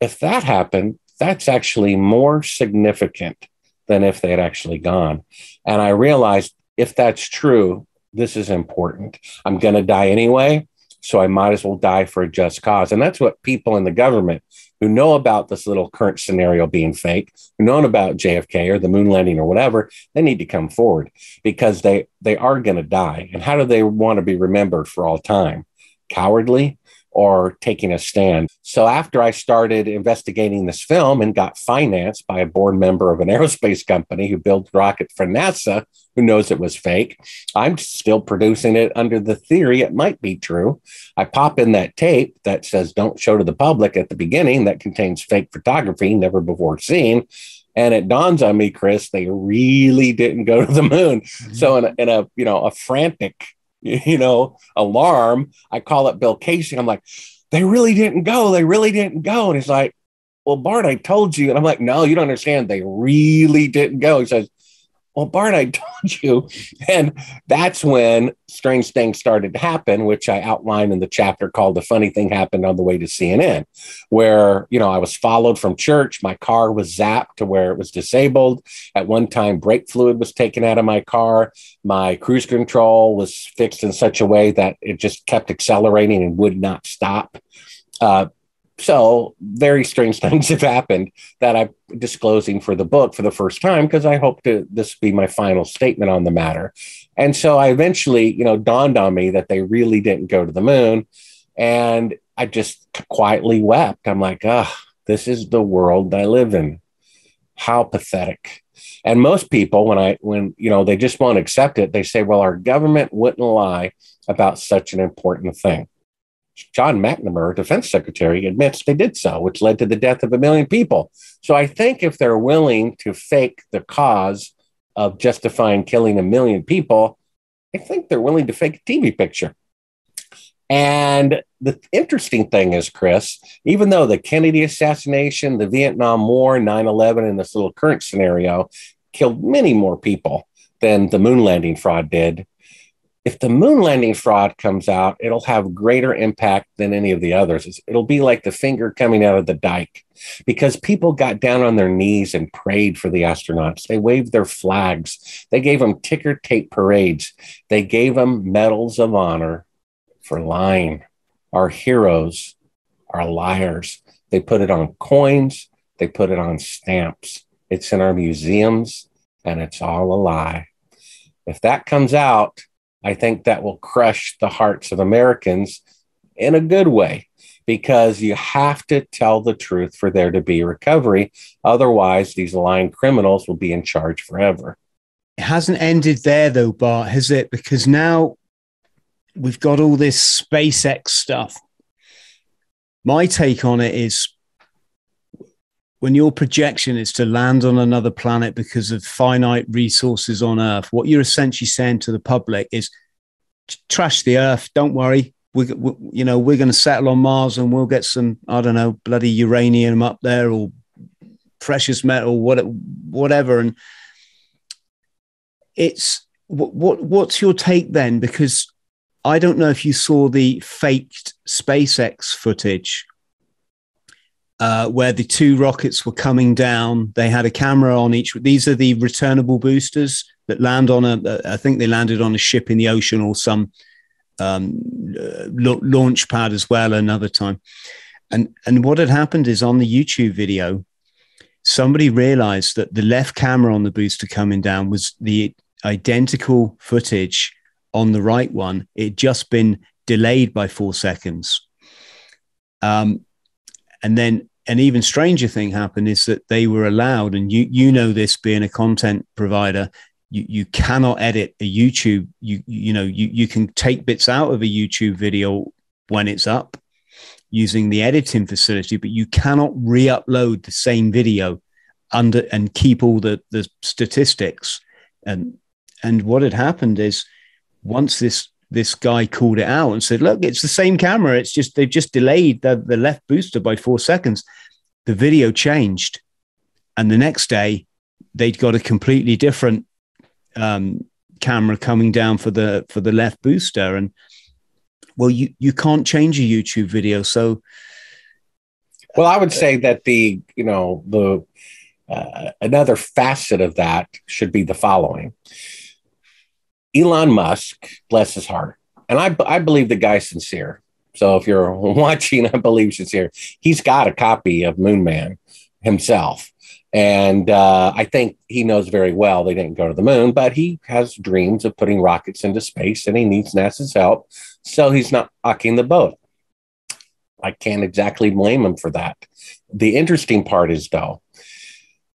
If that happened, that's actually more significant than if they'd actually gone. And I realized if that's true, this is important. I'm going to die anyway. So I might as well die for a just cause. And that's what people in the government who know about this little current scenario being fake, who know about J F K or the moon landing or whatever, they need to come forward because they, they are going to die. And how do they want to be remembered for all time? Cowardly or taking a stand? So after I started investigating this film and got financed by a board member of an aerospace company who built a rocket for NASA, who knows it was fake, I'm still producing it under the theory it might be true. I pop in that tape that says don't show to the public at the beginning that contains fake photography never before seen. And it dawns on me, Chris, they really didn't go to the moon. Mm-hmm. So in a, in a, you know, a frantic, you know, alarm, I call up Bill Kaysing. I'm like, they really didn't go. They really didn't go. And he's like, well, Bart, I told you. And I'm like, no, you don't understand. They really didn't go. He says, well, Bart, I told you. And that's when strange things started to happen, which I outlined in the chapter called A Funny Thing Happened on the Way to C N N, where, you know, I was followed from church. My car was zapped to where it was disabled. At one time, brake fluid was taken out of my car. My cruise control was fixed in such a way that it just kept accelerating and would not stop. Uh, So very strange things have happened that I'm disclosing for the book for the first time, because I hope to this be my final statement on the matter. And so I eventually, you know, dawned on me that they really didn't go to the moon. And I just quietly wept. I'm like, ah, this is the world I live in. How pathetic. And most people, when I when, you know, they just won't accept it, they say, well, our government wouldn't lie about such an important thing. John McNamara, defense secretary, admits they did so, which led to the death of a million people. So I think if they're willing to fake the cause of justifying killing a million people, I think they're willing to fake a T V picture. And the interesting thing is, Chris, even though the Kennedy assassination, the Vietnam War, nine eleven, and this little current scenario killed many more people than the moon landing fraud did, if the moon landing fraud comes out, it'll have greater impact than any of the others. It'll be like the finger coming out of the dike, because people got down on their knees and prayed for the astronauts. They waved their flags. They gave them ticker tape parades. They gave them medals of honor for lying. Our heroes are liars. They put it on coins. They put it on stamps. It's in our museums, and it's all a lie. If that comes out, I think that will crush the hearts of Americans in a good way, because you have to tell the truth for there to be recovery. Otherwise, these lying criminals will be in charge forever. It hasn't ended there, though, Bart, has it? Because now we've got all this SpaceX stuff. My take on it is when your projection is to land on another planet because of finite resources on Earth, what you're essentially saying to the public is trash the Earth. Don't worry. We, we you know, we're going to settle on Mars and we'll get some, I don't know, bloody uranium up there or precious metal, what, whatever. And it's what, what, what's your take then? Because I don't know if you saw the faked SpaceX footage uh, where the two rockets were coming down. They had a camera on each. These are the returnable boosters that land on a, I think they landed on a ship in the ocean or some um, launch pad as well another time. And, and what had happened is on the YouTube video, somebody realized that the left camera on the booster coming down was the identical footage on the right one. It just been delayed by four seconds. Um, and then an even stranger thing happened is that they were allowed, and you, you know, this being a content provider, you, you cannot edit a YouTube. You, you know, you, you can take bits out of a YouTube video when it's up using the editing facility, but you cannot re-upload the same video under and keep all the, the statistics. And, and what had happened is, once this this guy called it out and said, look, it's the same camera. It's just they've just delayed the, the left booster by four seconds. The video changed. And the next day, they'd got a completely different um, camera coming down for the for the left booster. And, well, you, you can't change a YouTube video. So. Well, I would say that the, you know, the uh, another facet of that should be the following. Elon Musk, bless his heart, and I, I believe the guy's sincere. So if you're watching, I believe sincere. He's got a copy of Moon Man himself. And uh, I think he knows very well they didn't go to the moon, but he has dreams of putting rockets into space and he needs NASA's help. So he's not rocking the boat. I can't exactly blame him for that. The interesting part is, though,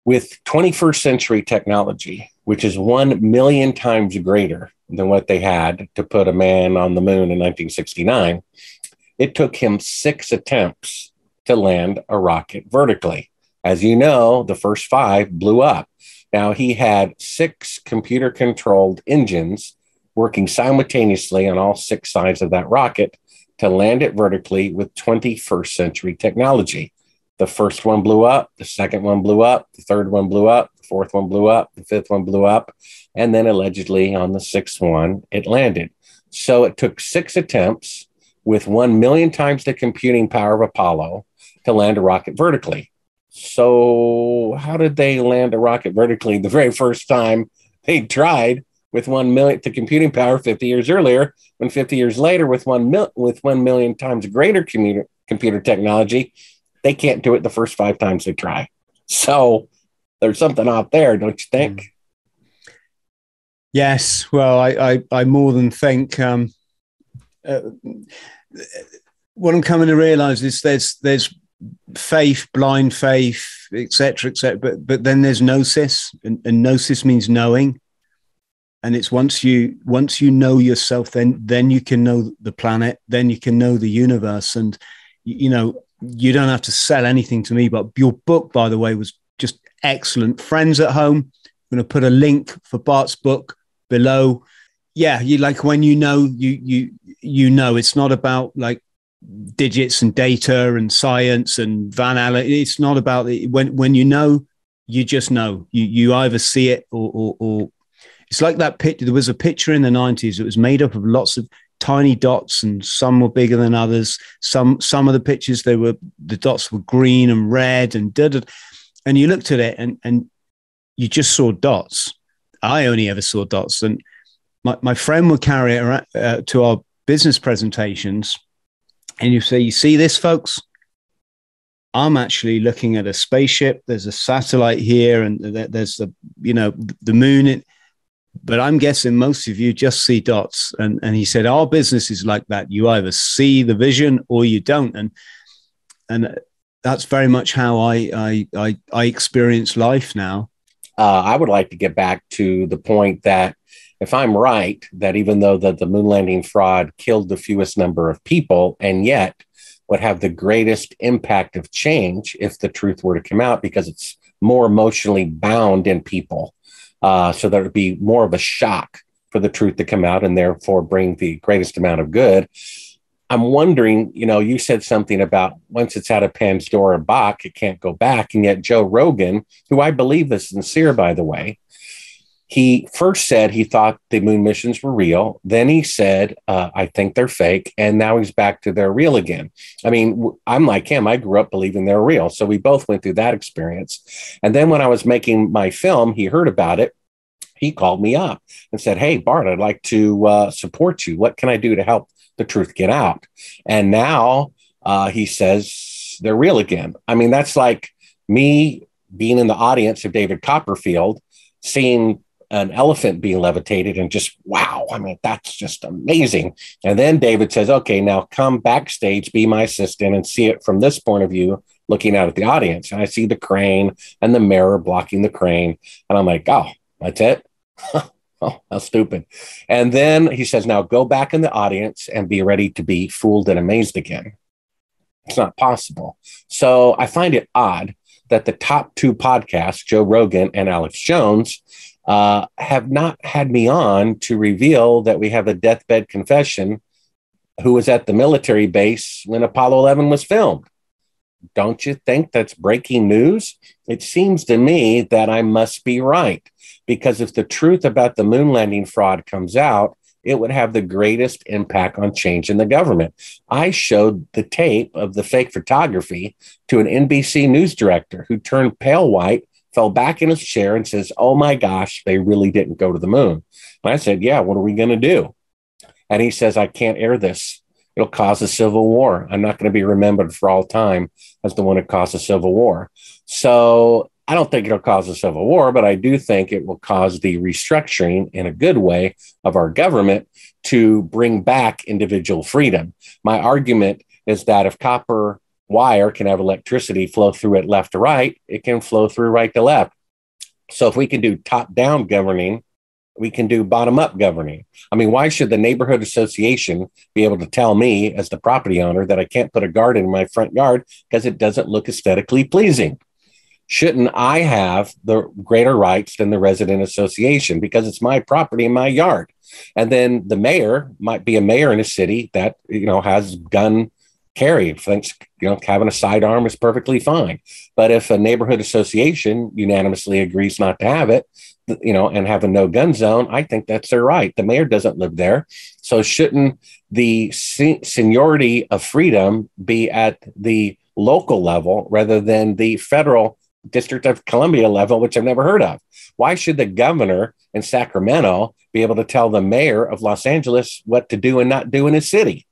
with twenty-first century technology, which is one million times greater than what they had to put a man on the moon in nineteen sixty-nine, it took him six attempts to land a rocket vertically. As you know, the first five blew up. Now, he had six computer-controlled engines working simultaneously on all six sides of that rocket to land it vertically with twenty-first century technology. The first one blew up, the second one blew up, the third one blew up, the fourth one blew up, the fifth one blew up, and then allegedly on the sixth one, it landed. So it took six attempts with one million times the computing power of Apollo to land a rocket vertically. So how did they land a rocket vertically the very first time they tried with one million the computing power fifty years earlier, when fifty years later with one, mil- with one million times greater commuter- computer technology, they can't do it the first five times they try. So there's something out there, don't you think? Yes. Well, I, I, I more than think. Um, uh, what I'm coming to realize is there's there's faith, blind faith, et cetera, et cetera. But, but then there's gnosis, and, and gnosis means knowing. And it's once you once you know yourself, then then you can know the planet, then you can know the universe. And, you know, you don't have to sell anything to me, but your book, by the way, was just excellent. Friends at home, I'm going to put a link for Bart's book below. Yeah. You like when, you know, you, you, you know, it's not about like digits and data and science and Van Allen. It's not about it. When, when, you know, you just know you, you either see it or, or, or it's like that picture. There was a picture in the nineties. It was made up of lots of tiny dots, and some were bigger than others. Some some of the pictures, they were the dots were green and red and da, da, and you looked at it and and you just saw dots. I only ever saw dots, and my, my friend would carry it around, uh, to our business presentations, and you say, "You see this, folks? I'm actually looking at a spaceship. There's a satellite here, and there's the you know the moon." It, But I'm guessing most of you just see dots. And, and he said, our business is like that. You either see the vision or you don't. And and that's very much how I I, I, I experience life now. Uh, I would like to get back to the point that if I'm right, that even though the, the moon landing fraud killed the fewest number of people, and yet would have the greatest impact of change if the truth were to come out, because it's more emotionally bound in people. Uh, so there would be more of a shock for the truth to come out and therefore bring the greatest amount of good. I'm wondering, you know, you said something about once it's out of Pandora box, it can't go back. And yet Joe Rogan, who I believe is sincere, by the way, he first said he thought the moon missions were real. Then he said, uh, I think they're fake. And now he's back to they're real again. I mean, I'm like him. I grew up believing they're real. So we both went through that experience. And then when I was making my film, he heard about it. He called me up and said, hey, Bart, I'd like to uh, support you. What can I do to help the truth get out? And now uh, he says they're real again. I mean, that's like me being in the audience of David Copperfield, seeing an elephant being levitated and just, wow, I mean, that's just amazing. And then David says, okay, now come backstage, be my assistant and see it from this point of view, looking out at the audience. And I see the crane and the mirror blocking the crane. And I'm like, oh, that's it. Oh, how stupid. And then he says, now go back in the audience and be ready to be fooled and amazed again. It's not possible. So I find it odd that the top two podcasts, Joe Rogan and Alex Jones, uh, have not had me on to reveal that we have a deathbed confession who was at the military base when Apollo eleven was filmed. Don't you think that's breaking news? It seems to me that I must be right, because if the truth about the moon landing fraud comes out, it would have the greatest impact on change in the government. I showed the tape of the fake photography to an N B C news director who turned pale white, fell back in his chair and says, oh my gosh, they really didn't go to the moon. And I said, yeah, what are we going to do? And he says, I can't air this. It'll cause a civil war. I'm not going to be remembered for all time as the one that caused a civil war. So I don't think it'll cause a civil war, but I do think it will cause the restructuring in a good way of our government to bring back individual freedom. My argument is that if copper wire can have electricity flow through it left to right, it can flow through right to left. So if we can do top-down governing, we can do bottom-up governing. I mean, why should the neighborhood association be able to tell me as the property owner that I can't put a garden in my front yard because it doesn't look aesthetically pleasing? Shouldn't I have the greater rights than the resident association because it's my property in my yard? And then the mayor might be a mayor in a city that, you know, has gun carry, thinks, you know, having a sidearm is perfectly fine. But if a neighborhood association unanimously agrees not to have it, you know, and have a no gun zone, I think that's their right. The mayor doesn't live there. So shouldn't the se- seniority of freedom be at the local level rather than the federal District of Columbia level, which I've never heard of? Why should the governor in Sacramento be able to tell the mayor of Los Angeles what to do and not do in his city?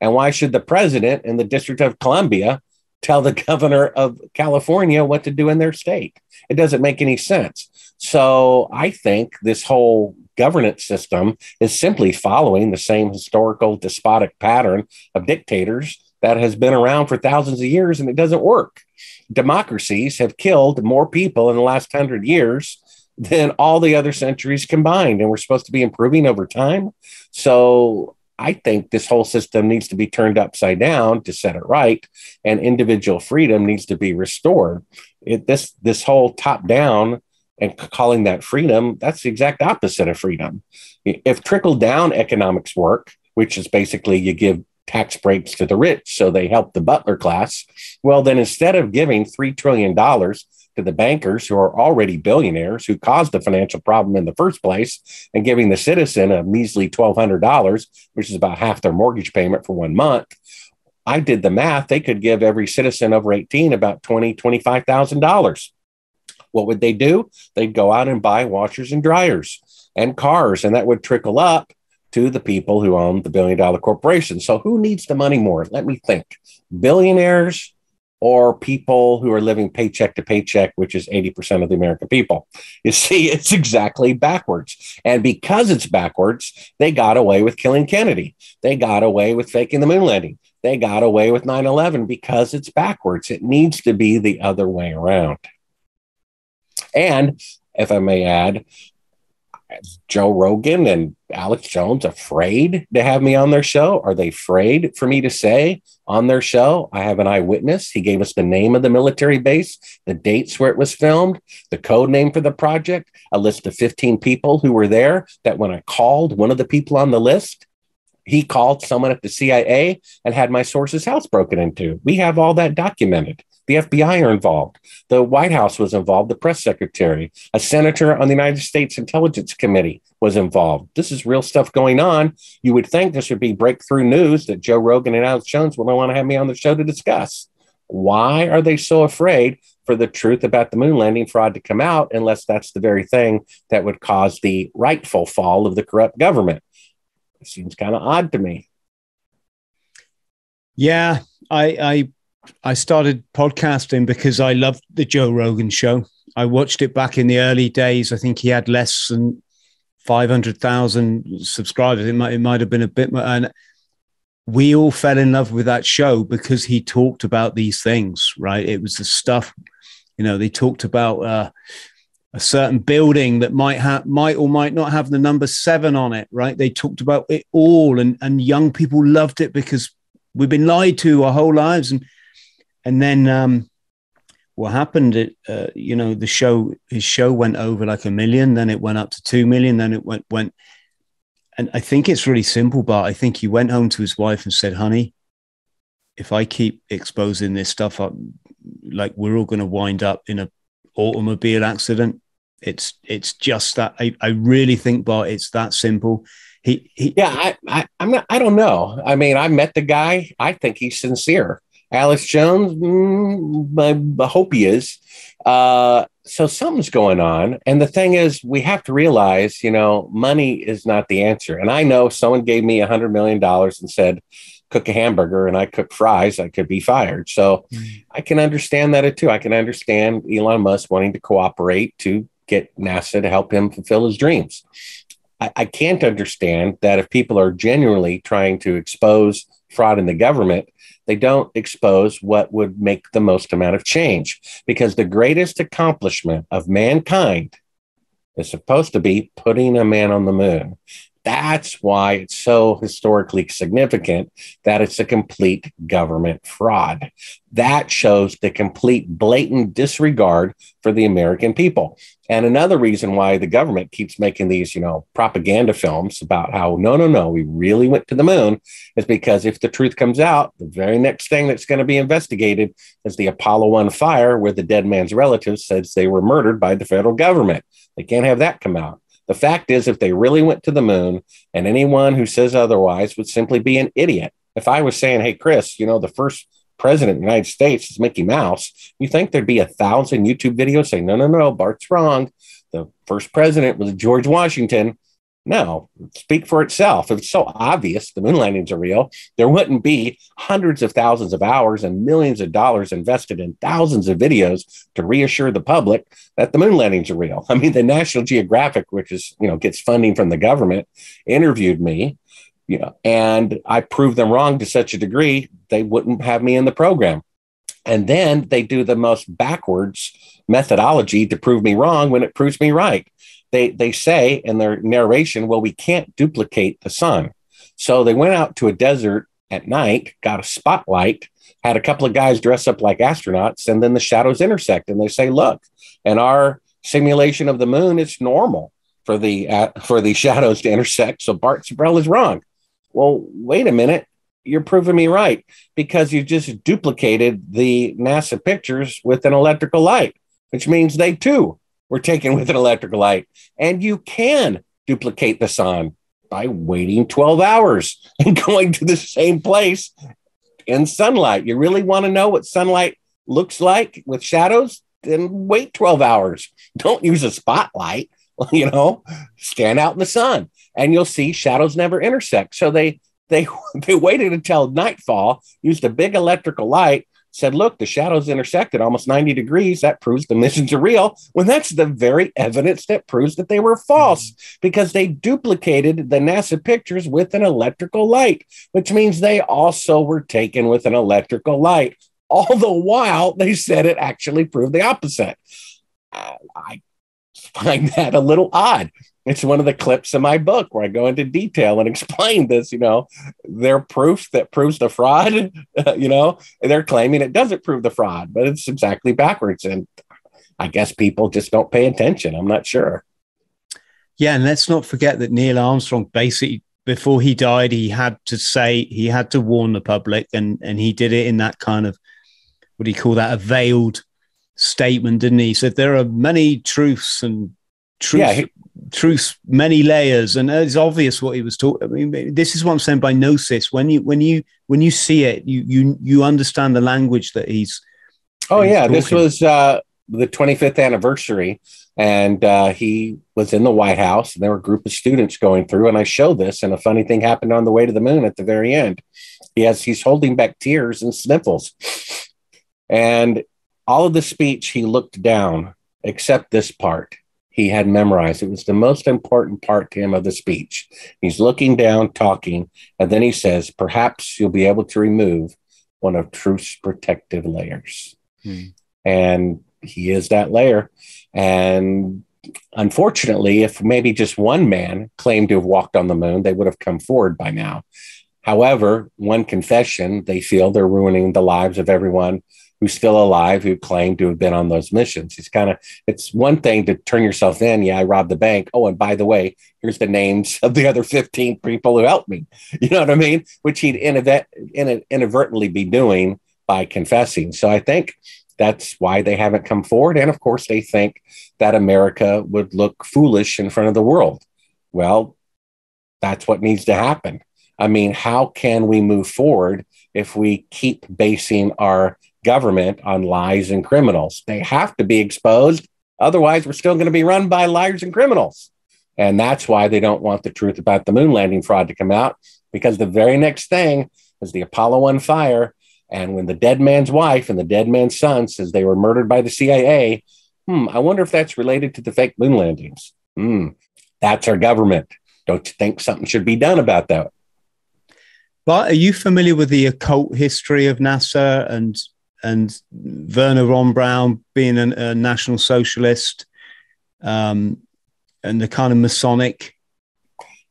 And why should the president in the District of Columbia tell the governor of California what to do in their state? It doesn't make any sense. So I think this whole governance system is simply following the same historical despotic pattern of dictators that has been around for thousands of years, and it doesn't work. Democracies have killed more people in the last hundred years than all the other centuries combined, and we're supposed to be improving over time. So I think this whole system needs to be turned upside down to set it right, and individual freedom needs to be restored. It, this, this whole top down and calling that freedom, that's the exact opposite of freedom. If trickle down economics work, which is basically you give tax breaks to the rich so they help the butler class, well, then instead of giving three trillion dollars to the bankers who are already billionaires who caused the financial problem in the first place and giving the citizen a measly twelve hundred dollars, which is about half their mortgage payment for one month, I did the math. They could give every citizen over eighteen about twenty thousand dollars, twenty-five thousand dollars. What would they do? They'd go out and buy washers and dryers and cars, and that would trickle up to the people who own the billion dollar corporation. So who needs the money more? Let me think. Billionaires or people who are living paycheck to paycheck, which is eighty percent of the American people. You see, it's exactly backwards. And because it's backwards, they got away with killing Kennedy. They got away with faking the moon landing. They got away with nine eleven because it's backwards. It needs to be the other way around. And if I may add, Joe Rogan and Alex Jones afraid to have me on their show? Are they afraid for me to say on their show, I have an eyewitness? He gave us the name of the military base, the dates where it was filmed, the code name for the project, a list of fifteen people who were there that when I called one of the people on the list, he called someone at the C I A and had my source's house broken into. We have all that documented. The F B I are involved. The White House was involved. The press secretary, a senator on the United States Intelligence Committee was involved. This is real stuff going on. You would think this would be breakthrough news that Joe Rogan and Alex Jones would want to have me on the show to discuss. Why are they so afraid for the truth about the moon landing fraud to come out, unless that's the very thing that would cause the rightful fall of the corrupt government? It seems kind of odd to me. Yeah, I... I... I started podcasting because I loved the Joe Rogan show. I watched it back in the early days. I think he had less than five hundred thousand subscribers. It might, it might have been a bit more. And we all fell in love with that show because he talked about these things, right? It was the stuff, you know, they talked about uh, a certain building that might have, might or might not have the number seven on it, right? They talked about it all, and, and young people loved it because we've been lied to our whole lives. And, And then um, what happened, it, uh, you know, the show, his show went over like a million, then it went up to two million, then it went, went. And I think it's really simple, Bart. I think he went home to his wife and said, honey, if I keep exposing this stuff up, like we're all going to wind up in an automobile accident. It's, it's just that I, I really think, Bart, it's that simple. He, he Yeah, I, I, I'm not, I don't know. I mean, I met the guy. I think he's sincere. Alex Jones, mm, I, I hope he is. Uh, so something's going on. And the thing is, we have to realize, you know, money is not the answer. And I know if someone gave me one hundred million dollars and said, cook a hamburger and I cook fries, I could be fired. So mm. I can understand that too. I can understand Elon Musk wanting to cooperate to get NASA to help him fulfill his dreams. I, I can't understand that if people are genuinely trying to expose fraud in the government, they don't expose what would make the most amount of change, because the greatest accomplishment of mankind is supposed to be putting a man on the moon. That's why it's so historically significant that it's a complete government fraud. That shows the complete blatant disregard for the American people. And another reason why the government keeps making these, you know, propaganda films about how, no, no, no, we really went to the moon, is because if the truth comes out, the very next thing that's going to be investigated is the Apollo one fire where the dead man's relatives said they were murdered by the federal government. They can't have that come out. The fact is, if they really went to the moon, and anyone who says otherwise would simply be an idiot. If I was saying, hey, Chris, you know, the first president of the United States is Mickey Mouse, you think there'd be a thousand YouTube videos saying, no, no, no, Bart's wrong. The first president was George Washington. No, speak for itself. If it's so obvious the moon landings are real, there wouldn't be hundreds of thousands of hours and millions of dollars invested in thousands of videos to reassure the public that the moon landings are real. I mean, the National Geographic, which is, you know, gets funding from the government, interviewed me, you know, and I proved them wrong to such a degree they wouldn't have me in the program. And then they do the most backwards methodology to prove me wrong when it proves me right. They they say in their narration, well, we can't duplicate the sun. So they went out to a desert at night, got a spotlight, had a couple of guys dress up like astronauts, and then the shadows intersect. And they say, look, in our simulation of the moon, it's normal for the uh, for the shadows to intersect. So Bart Sibrel is wrong. Well, wait a minute. You're proving me right because you just duplicated the NASA pictures with an electrical light, which means they, too, were taken with an electrical light. And you can duplicate the sun by waiting twelve hours and going to the same place in sunlight. You really want to know what sunlight looks like with shadows? Then wait twelve hours. Don't use a spotlight, you know, stand out in the sun and you'll see shadows never intersect. So they They, they waited until nightfall, used a big electrical light, said, look, the shadows intersected almost ninety degrees. That proves the missions are real. When that's the very evidence that proves that they were false, because they duplicated the NASA pictures with an electrical light, which means they also were taken with an electrical light. All the while, they said it actually proved the opposite. Uh, I find that a little odd. It's one of the clips in my book where I go into detail and explain this, you know, their proof that proves the fraud, you know, and they're claiming it doesn't prove the fraud, but it's exactly backwards. And I guess people just don't pay attention. I'm not sure. Yeah. And let's not forget that Neil Armstrong, basically before he died, he had to say, he had to warn the public, and, and he did it in that kind of, what do you call that? A veiled statement, didn't he? He said, there are many truths and truths. Yeah, he- Truth, many layers, and it's obvious what he was talking. I mean, this is what I'm saying by gnosis. When you, when you, when you see it, you, you, you understand the language that he's. Oh he's yeah, talking. This was uh, the twenty-fifth anniversary, and uh, he was in the White House, and there were a group of students going through, and I show this, and a funny thing happened on the way to the moon. At the very end, he has he's holding back tears and sniffles, and all of the speech he looked down except this part. He had memorized. It was the most important part to him of the speech. He's looking down, talking, and then he says, perhaps you'll be able to remove one of truth's protective layers. Hmm. And he is that layer. And unfortunately, if maybe just one man claimed to have walked on the moon, they would have come forward by now. However, one confession, they feel they're ruining the lives of everyone who's still alive, who claim to have been on those missions. It's kind of, it's one thing to turn yourself in. Yeah, I robbed the bank. Oh, and by the way, here's the names of the other fifteen people who helped me. You know what I mean? Which he'd inadvertently be doing by confessing. So I think that's why they haven't come forward. And of course, they think that America would look foolish in front of the world. Well, that's what needs to happen. I mean, how can we move forward if we keep basing our government on lies and criminals? They have to be exposed. Otherwise, we're still going to be run by liars and criminals. And that's why they don't want the truth about the moon landing fraud to come out, because the very next thing is the Apollo one fire. And when the dead man's wife and the dead man's son says they were murdered by the C I A, hmm, I wonder if that's related to the fake moon landings. Hmm, that's our government. Don't you think something should be done about that? But are you familiar with the occult history of NASA and and Werner von Braun being an, a National Socialist, um, and the kind of Masonic?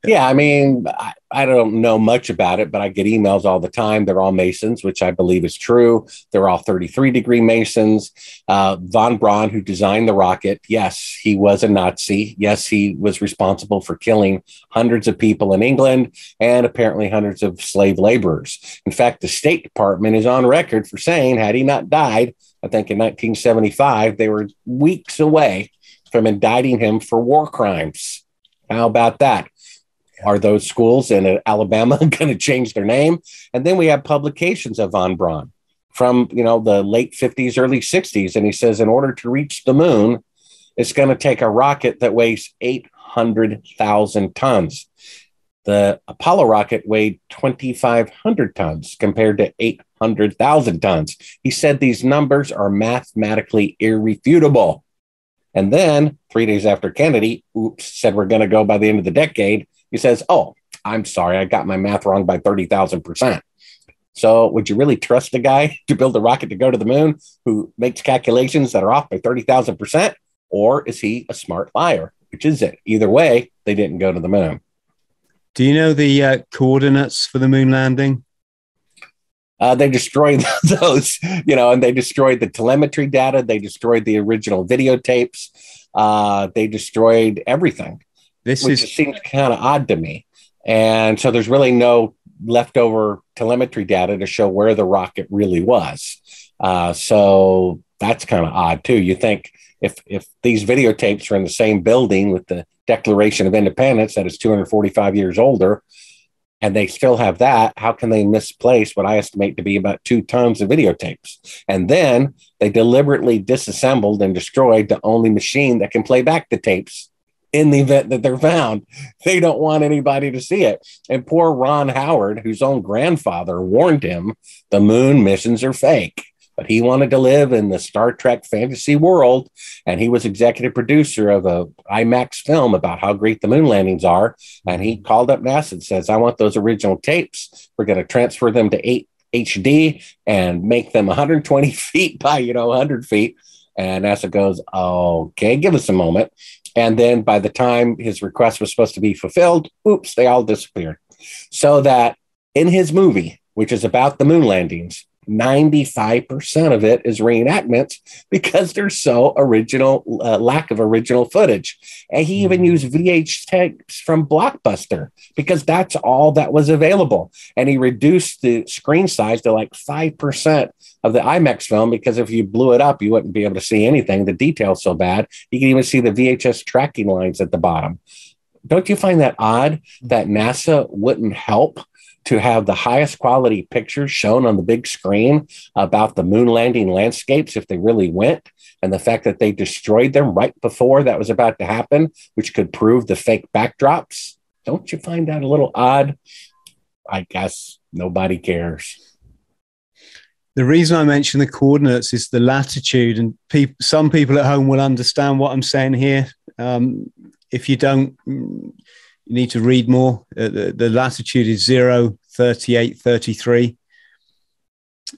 Yeah, I mean, I, I don't know much about it, but I get emails all the time. They're all Masons, which I believe is true. They're all thirty-three degree Masons. Uh, Von Braun, who designed the rocket, yes, he was a Nazi. Yes, he was responsible for killing hundreds of people in England and apparently hundreds of slave laborers. In fact, the State Department is on record for saying, had he not died, I think in nineteen seventy-five, they were weeks away from indicting him for war crimes. How about that? Are those schools in Alabama going to change their name? And then we have publications of Von Braun from, you know, the late fifties, early sixties. And he says, in order to reach the moon, it's going to take a rocket that weighs eight hundred thousand tons. The Apollo rocket weighed twenty-five hundred tons compared to eight hundred thousand tons. He said these numbers are mathematically irrefutable. And then three days after Kennedy, oops, said we're going to go by the end of the decade. He says, oh, I'm sorry, I got my math wrong by thirty thousand percent. So would you really trust a guy to build a rocket to go to the moon who makes calculations that are off by thirty thousand percent? Or is he a smart liar? Which is it? Either way, they didn't go to the moon. Do you know the uh, coordinates for the moon landing? Uh, they destroyed those, you know, and they destroyed the telemetry data. They destroyed the original videotapes. Uh, they destroyed everything. This which is seems kind of odd to me. And so there's really no leftover telemetry data to show where the rocket really was. Uh, so that's kind of odd, too. You think if if these videotapes are in the same building with the Declaration of Independence that is two hundred forty-five years older, and they still have that, how can they misplace what I estimate to be about two tons of videotapes? And then they deliberately disassembled and destroyed the only machine that can play back the tapes. In the event that they're found, they don't want anybody to see it. And poor Ron Howard, whose own grandfather warned him the moon missions are fake, but he wanted to live in the Star Trek fantasy world. And he was executive producer of a IMAX film about how great the moon landings are. And he called up NASA and says, I want those original tapes. We're going to transfer them to eight H D and make them one hundred twenty feet by, you know, one hundred feet. And NASA goes, okay, give us a moment. And then by the time his request was supposed to be fulfilled, oops, they all disappeared. So that in his movie, which is about the moon landings, ninety-five percent of it is reenactments because there's so original, uh, lack of original footage. And he even used V H tapes from Blockbuster because that's all that was available. And he reduced the screen size to like five percent of the IMAX film because if you blew it up, you wouldn't be able to see anything. The detail's so bad. You can even see the V H S tracking lines at the bottom. Don't you find that odd that NASA wouldn't help to have the highest quality pictures shown on the big screen about the moon landing landscapes if they really went, and the fact that they destroyed them right before that was about to happen, which could prove the fake backdrops? Don't you find that a little odd? I guess nobody cares. The reason I mention the coordinates is the latitude, and pe- some people at home will understand what I'm saying here. Um, if you don't... You need to read more. Uh, the, the latitude is zero, thirty-eight, thirty-three.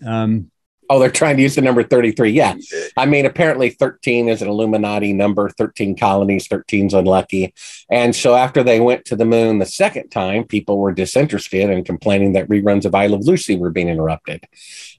Um, oh, they're trying to use the number thirty-three. Yeah. I mean, apparently thirteen is an Illuminati number, thirteen colonies, thirteen's unlucky. And so after they went to the moon the second time, people were disinterested and complaining that reruns of I Love Lucy were being interrupted.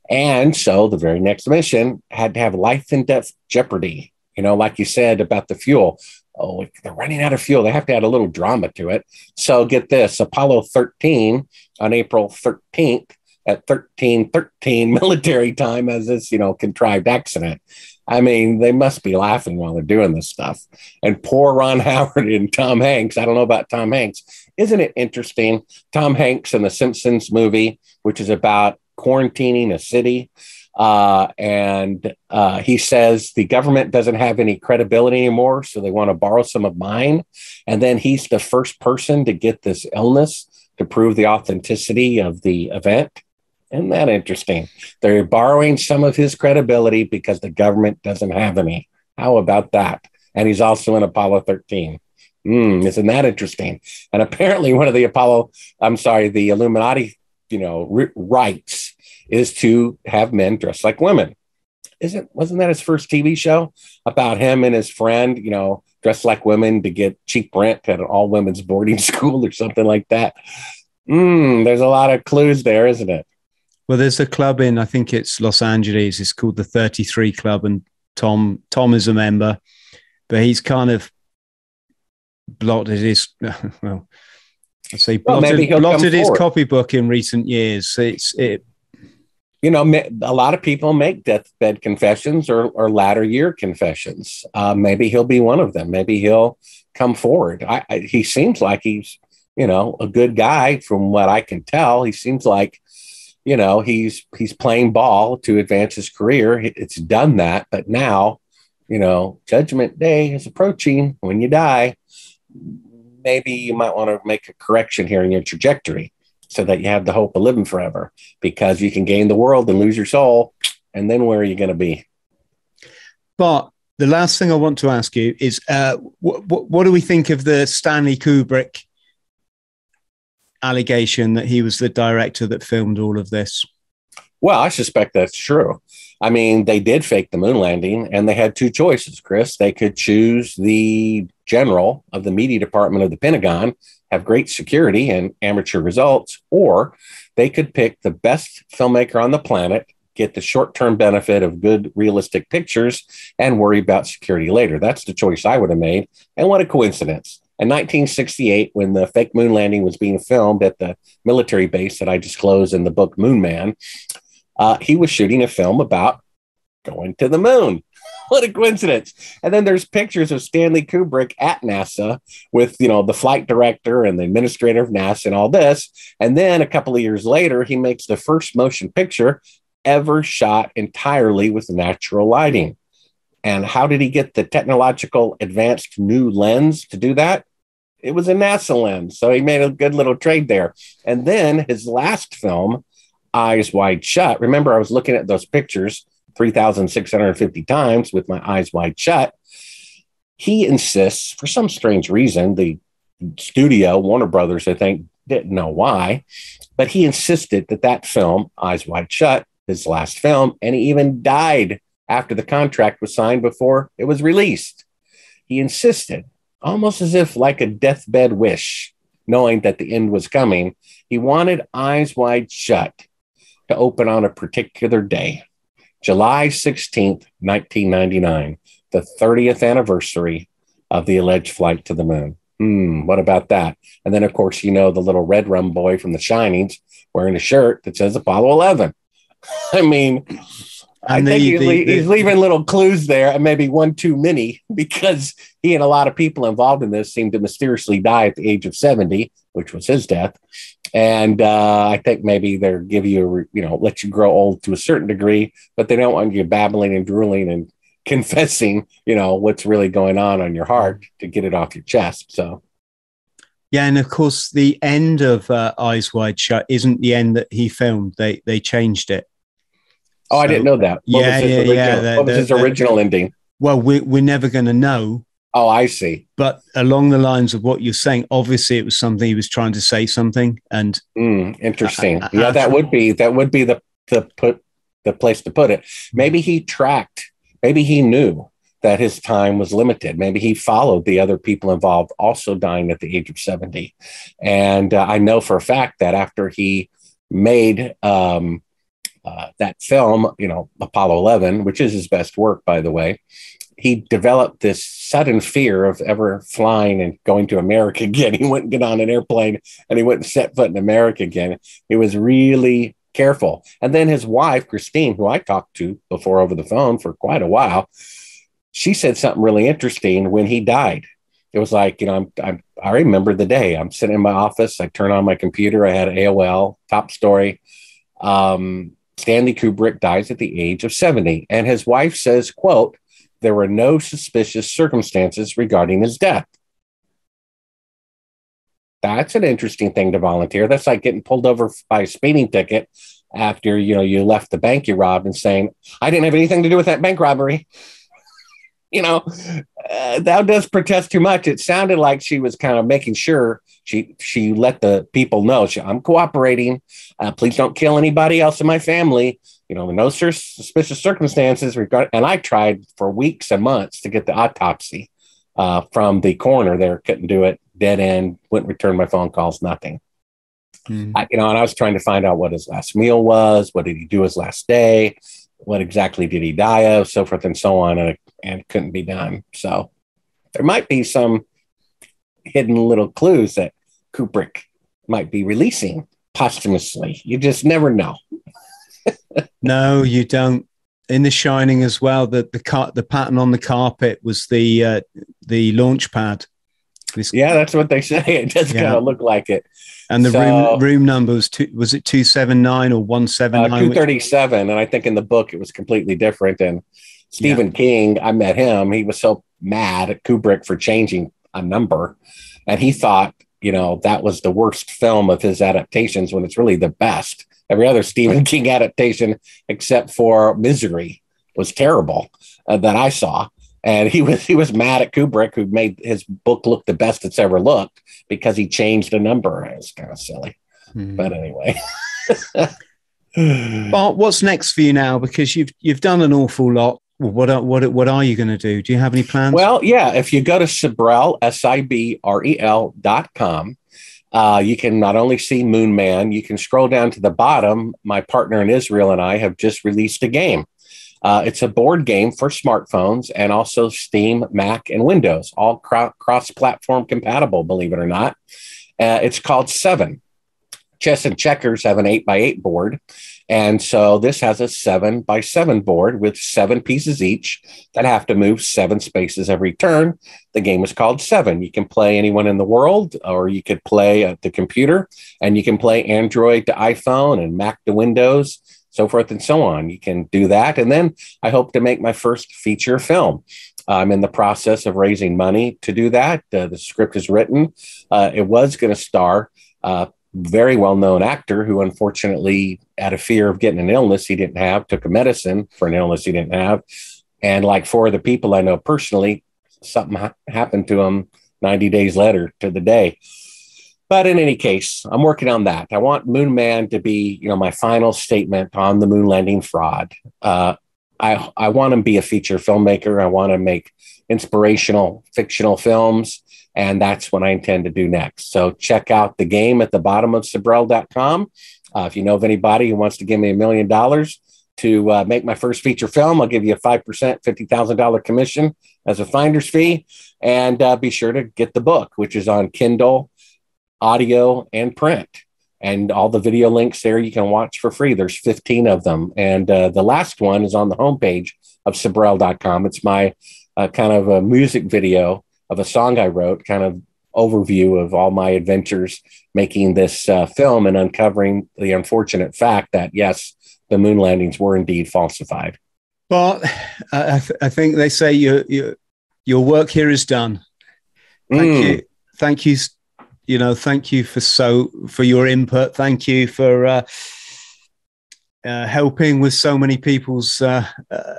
And so the very next mission had to have life and death jeopardy, you know, like you said about the fuel. Oh, they're running out of fuel. They have to add a little drama to it. So get this, Apollo thirteen on April thirteenth at thirteen thirteen military time as this, you know, contrived accident. I mean, they must be laughing while they're doing this stuff. And poor Ron Howard and Tom Hanks. I don't know about Tom Hanks. Isn't it interesting? Tom Hanks in the Simpsons movie, which is about quarantining a city. Uh, and uh, he says the government doesn't have any credibility anymore, so they want to borrow some of mine. And then he's the first person to get this illness to prove the authenticity of the event. Isn't that interesting? They're borrowing some of his credibility because the government doesn't have any. How about that? And he's also in Apollo thirteen. Mm, isn't that interesting? And apparently one of the Apollo, I'm sorry, the Illuminati, you know, r- rights is to have men dressed like women. Isn't, wasn't that his first T V show about him and his friend, you know, dressed like women to get cheap rent at an all women's boarding school or something like that? Mm, there's a lot of clues there, isn't it? Well, there's a club in, I think it's Los Angeles. It's called the thirty-three Club. And Tom, Tom is a member, but he's kind of blotted his, well, I say blotted, well, blotted his copybook in recent years. It's, it, You know, a lot of people make deathbed confessions or, or latter year confessions. Uh, maybe he'll be one of them. Maybe he'll come forward. I, I, he seems like he's, you know, a good guy from what I can tell. He seems like, you know, he's he's playing ball to advance his career. It's done that. But now, you know, Judgment Day is approaching when you die. Maybe you might want to make a correction here in your trajectory, so that you have the hope of living forever, because you can gain the world and lose your soul. And then where are you going to be? But the last thing I want to ask you is, uh, wh- wh- what do we think of the Stanley Kubrick allegation that he was the director that filmed all of this? Well, I suspect that's true. I mean, they did fake the moon landing, and they had two choices, Chris. They could choose the general of the media department of the Pentagon, have great security and amateur results, or they could pick the best filmmaker on the planet, get the short-term benefit of good, realistic pictures, and worry about security later. That's the choice I would have made. And what a coincidence. In nineteen sixty-eight, when the fake moon landing was being filmed at the military base that I disclosed in the book Moon Man, uh, he was shooting a film about going to the moon. What a coincidence. And then there's pictures of Stanley Kubrick at NASA with, you know, the flight director and the administrator of NASA and all this. And then a couple of years later, he makes the first motion picture ever shot entirely with natural lighting. And how did he get the technological advanced new lens to do that? It was a NASA lens. So he made a good little trade there. And then his last film, Eyes Wide Shut. Remember, I was looking at those pictures three thousand six hundred fifty times with my eyes wide shut. He insists, for some strange reason, the studio, Warner Brothers, I think, didn't know why, but he insisted that that film, Eyes Wide Shut, his last film, and he even died after the contract was signed before it was released. He insisted, almost as if like a deathbed wish, knowing that the end was coming. He wanted Eyes Wide Shut to open on a particular day, July sixteenth, nineteen ninety-nine, the thirtieth anniversary of the alleged flight to the moon. Hmm, what about that? And then, of course, you know, the little red rum boy from The Shinings wearing a shirt that says Apollo eleven. I mean, I think he's, le- he's leaving little clues there, and maybe one too many, because he and a lot of people involved in this seem to mysteriously die at the age of seventy, which was his death. And uh, I think maybe they're give you, you know, let you grow old to a certain degree, but they don't want you babbling and drooling and confessing, you know, what's really going on on your heart to get it off your chest. So. Yeah. And of course, the end of uh, Eyes Wide Shut isn't the end that he filmed. They, they changed it. Oh, so, I didn't know that. What yeah, was his yeah, original, yeah. The, what was the, his the, original the, ending? Well, we, we're never going to know. Oh, I see. But along the lines of what you're saying, obviously it was something he was trying to say something. And mm, interesting. Uh, yeah, uh, that would be that would be the the put the place to put it. Maybe he tracked. Maybe he knew that his time was limited. Maybe he followed the other people involved, also dying at the age of seventy. And uh, I know for a fact that after he made. Um, Uh, that film, you know, Apollo eleven, which is his best work, by the way, he developed this sudden fear of ever flying and going to America again. He wouldn't get on an airplane and he wouldn't set foot in America again. He was really careful. And then his wife, Christine, who I talked to before over the phone for quite a while, she said something really interesting when he died. It was like, you know, I'm, I'm, I remember the day. I'm sitting in my office. I turn on my computer. I had A O L, top story. Um, Stanley Kubrick dies at the age of seventy, and his wife says, quote, there were no suspicious circumstances regarding his death. That's an interesting thing to volunteer. That's like getting pulled over by a speeding ticket after, you know, you left the bank you robbed and saying, I didn't have anything to do with that bank robbery. You know, uh, that does protest too much. It sounded like she was kind of making sure she she let the people know, she, I'm cooperating. Uh, please don't kill anybody else in my family. You know, no sur- suspicious circumstances. Regard- and I tried for weeks and months to get the autopsy uh, from the coroner there. Couldn't do it. Dead end. Wouldn't return my phone calls. Nothing. Mm. I, you know, and I was trying to find out what his last meal was. What did he do his last day? What exactly did he die of? So forth and so on. And it, and couldn't be done. So there might be some hidden little clues that Kubrick might be releasing posthumously. You just never know. No, you don't. In The Shining as well, the the, car- the pattern on the carpet was the uh, the launch pad. This- yeah, that's what they say. It does yeah. kind of look like it. And the so, room room number was two, was it two seventy-nine or one seventy-nine? Uh, two thirty-seven, which- and I think in the book it was completely different. And Stephen yeah. King, I met him. He was so mad at Kubrick for changing a number. And he thought, you know, that was the worst film of his adaptations when it's really the best. Every other Stephen King adaptation, except for Misery, was terrible uh, that I saw. And he was he was mad at Kubrick, who made his book look the best it's ever looked because he changed a number. It was kind of silly. Mm. But anyway. Bart, what's next for you now? Because you've you've done an awful lot. What are, what, what are you going to do? Do you have any plans? Well, yeah, if you go to Sibrel, S I B R E L dot com, uh, you can not only see Moon Man, you can scroll down to the bottom. My partner in Israel and I have just released a game. Uh, it's a board game for smartphones and also Steam, Mac, and Windows, all cro- cross-platform compatible, believe it or not. Uh, it's called Seven. Chess and Checkers have an eight by eight board. And so this has a seven by seven board with seven pieces each that have to move seven spaces every turn. The game is called Seven. You can play anyone in the world, or you could play at the computer, and you can play Android to iPhone and Mac to Windows, so forth and so on. You can do that. And then I hope to make my first feature film. I'm in the process of raising money to do that. Uh, the script is written. Uh, it was going to star uh very well-known actor who, unfortunately, out of fear of getting an illness he didn't have, took a medicine for an illness he didn't have. And like four of the people I know personally, something ha- happened to him ninety days later to the day. But in any case, I'm working on that. I want Moon Man to be, you know, my final statement on the moon landing fraud. Uh, I, I want to be a feature filmmaker. I want to make inspirational, fictional films. And that's what I intend to do next. So check out the game at the bottom of Sibrel dot com. Uh, if you know of anybody who wants to give me a million dollars to uh, make my first feature film, I'll give you a five percent, fifty thousand dollars commission as a finder's fee. And uh, be sure to get the book, which is on Kindle, audio, and print. And all the video links there you can watch for free. There's fifteen of them. And uh, the last one is on the homepage of Sibrel dot com. It's my uh, kind of a music video of a song I wrote, kind of overview of all my adventures making this uh, film and uncovering the unfortunate fact that, yes, the moon landings were indeed falsified. Well, I, th- I think they say your, your, your work here is done. Thank mm. you. Thank you. You know, thank you for so for your input. Thank you for uh, uh, helping with so many people's uh, uh,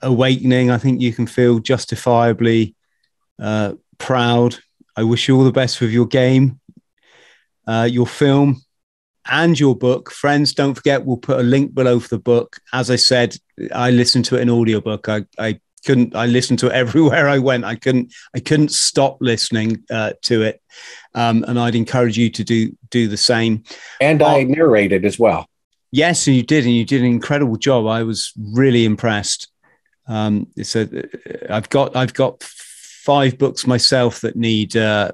awakening. I think you can feel justifiably uh, proud. I wish you all the best with your game, uh, your film, and your book. Friends, don't forget, we'll put a link below for the book. As I said, I listened to it in audiobook. I, I couldn't. I listened to it everywhere I went. I couldn't. I couldn't stop listening uh, to it. Um, and I'd encourage you to do do the same. And um, I narrated as well. Yes, and you did, and you did an incredible job. I was really impressed. Um, it's a, I've got I've got five books myself that need uh,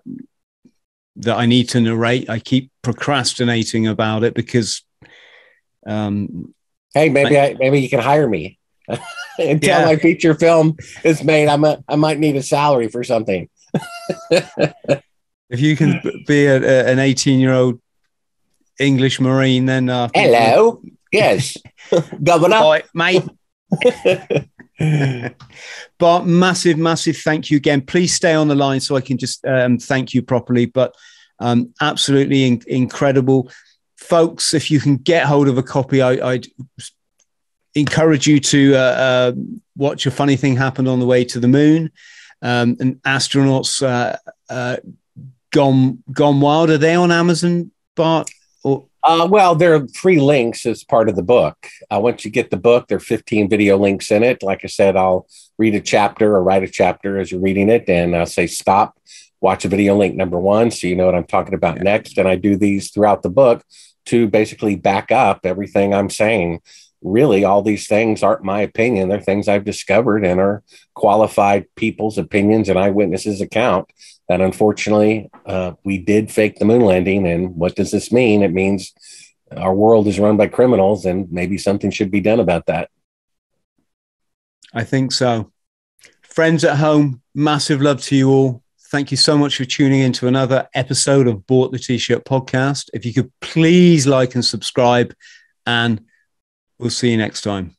that I need to narrate. I keep procrastinating about it because. Um, hey, maybe I, I, maybe you can hire me until yeah. my feature film is made. I'm a, I might need a salary for something. If you can be a, a, an eighteen-year-old English Marine, then... Uh, Hello. You... Yes. Governor. All right, mate. But massive, massive thank you again. Please stay on the line so I can just um, thank you properly. But um, absolutely in- incredible. Folks, if you can get hold of a copy, I, I'd encourage you to uh, uh, watch A Funny Thing Happened on the Way to the Moon. Um, and Astronauts... Uh, uh, Gone, Gone Wild. Are they on Amazon, Bart? Or- uh, well, there are free links as part of the book. Uh, once you get the book, there are fifteen video links in it. Like I said, I'll read a chapter or write a chapter as you're reading it, and I'll say stop, watch a video link number one, so you know what I'm talking about yeah. next. And I do these throughout the book to basically back up everything I'm saying. Really, all these things aren't my opinion. They're things I've discovered and are qualified people's opinions and eyewitnesses' account. That unfortunately, uh, we did fake the moon landing. And what does this mean? It means our world is run by criminals, and maybe something should be done about that. I think so. Friends at home, massive love to you all. Thank you so much for tuning in to another episode of Bought the T-Shirt podcast. If you could please like and subscribe, and we'll see you next time.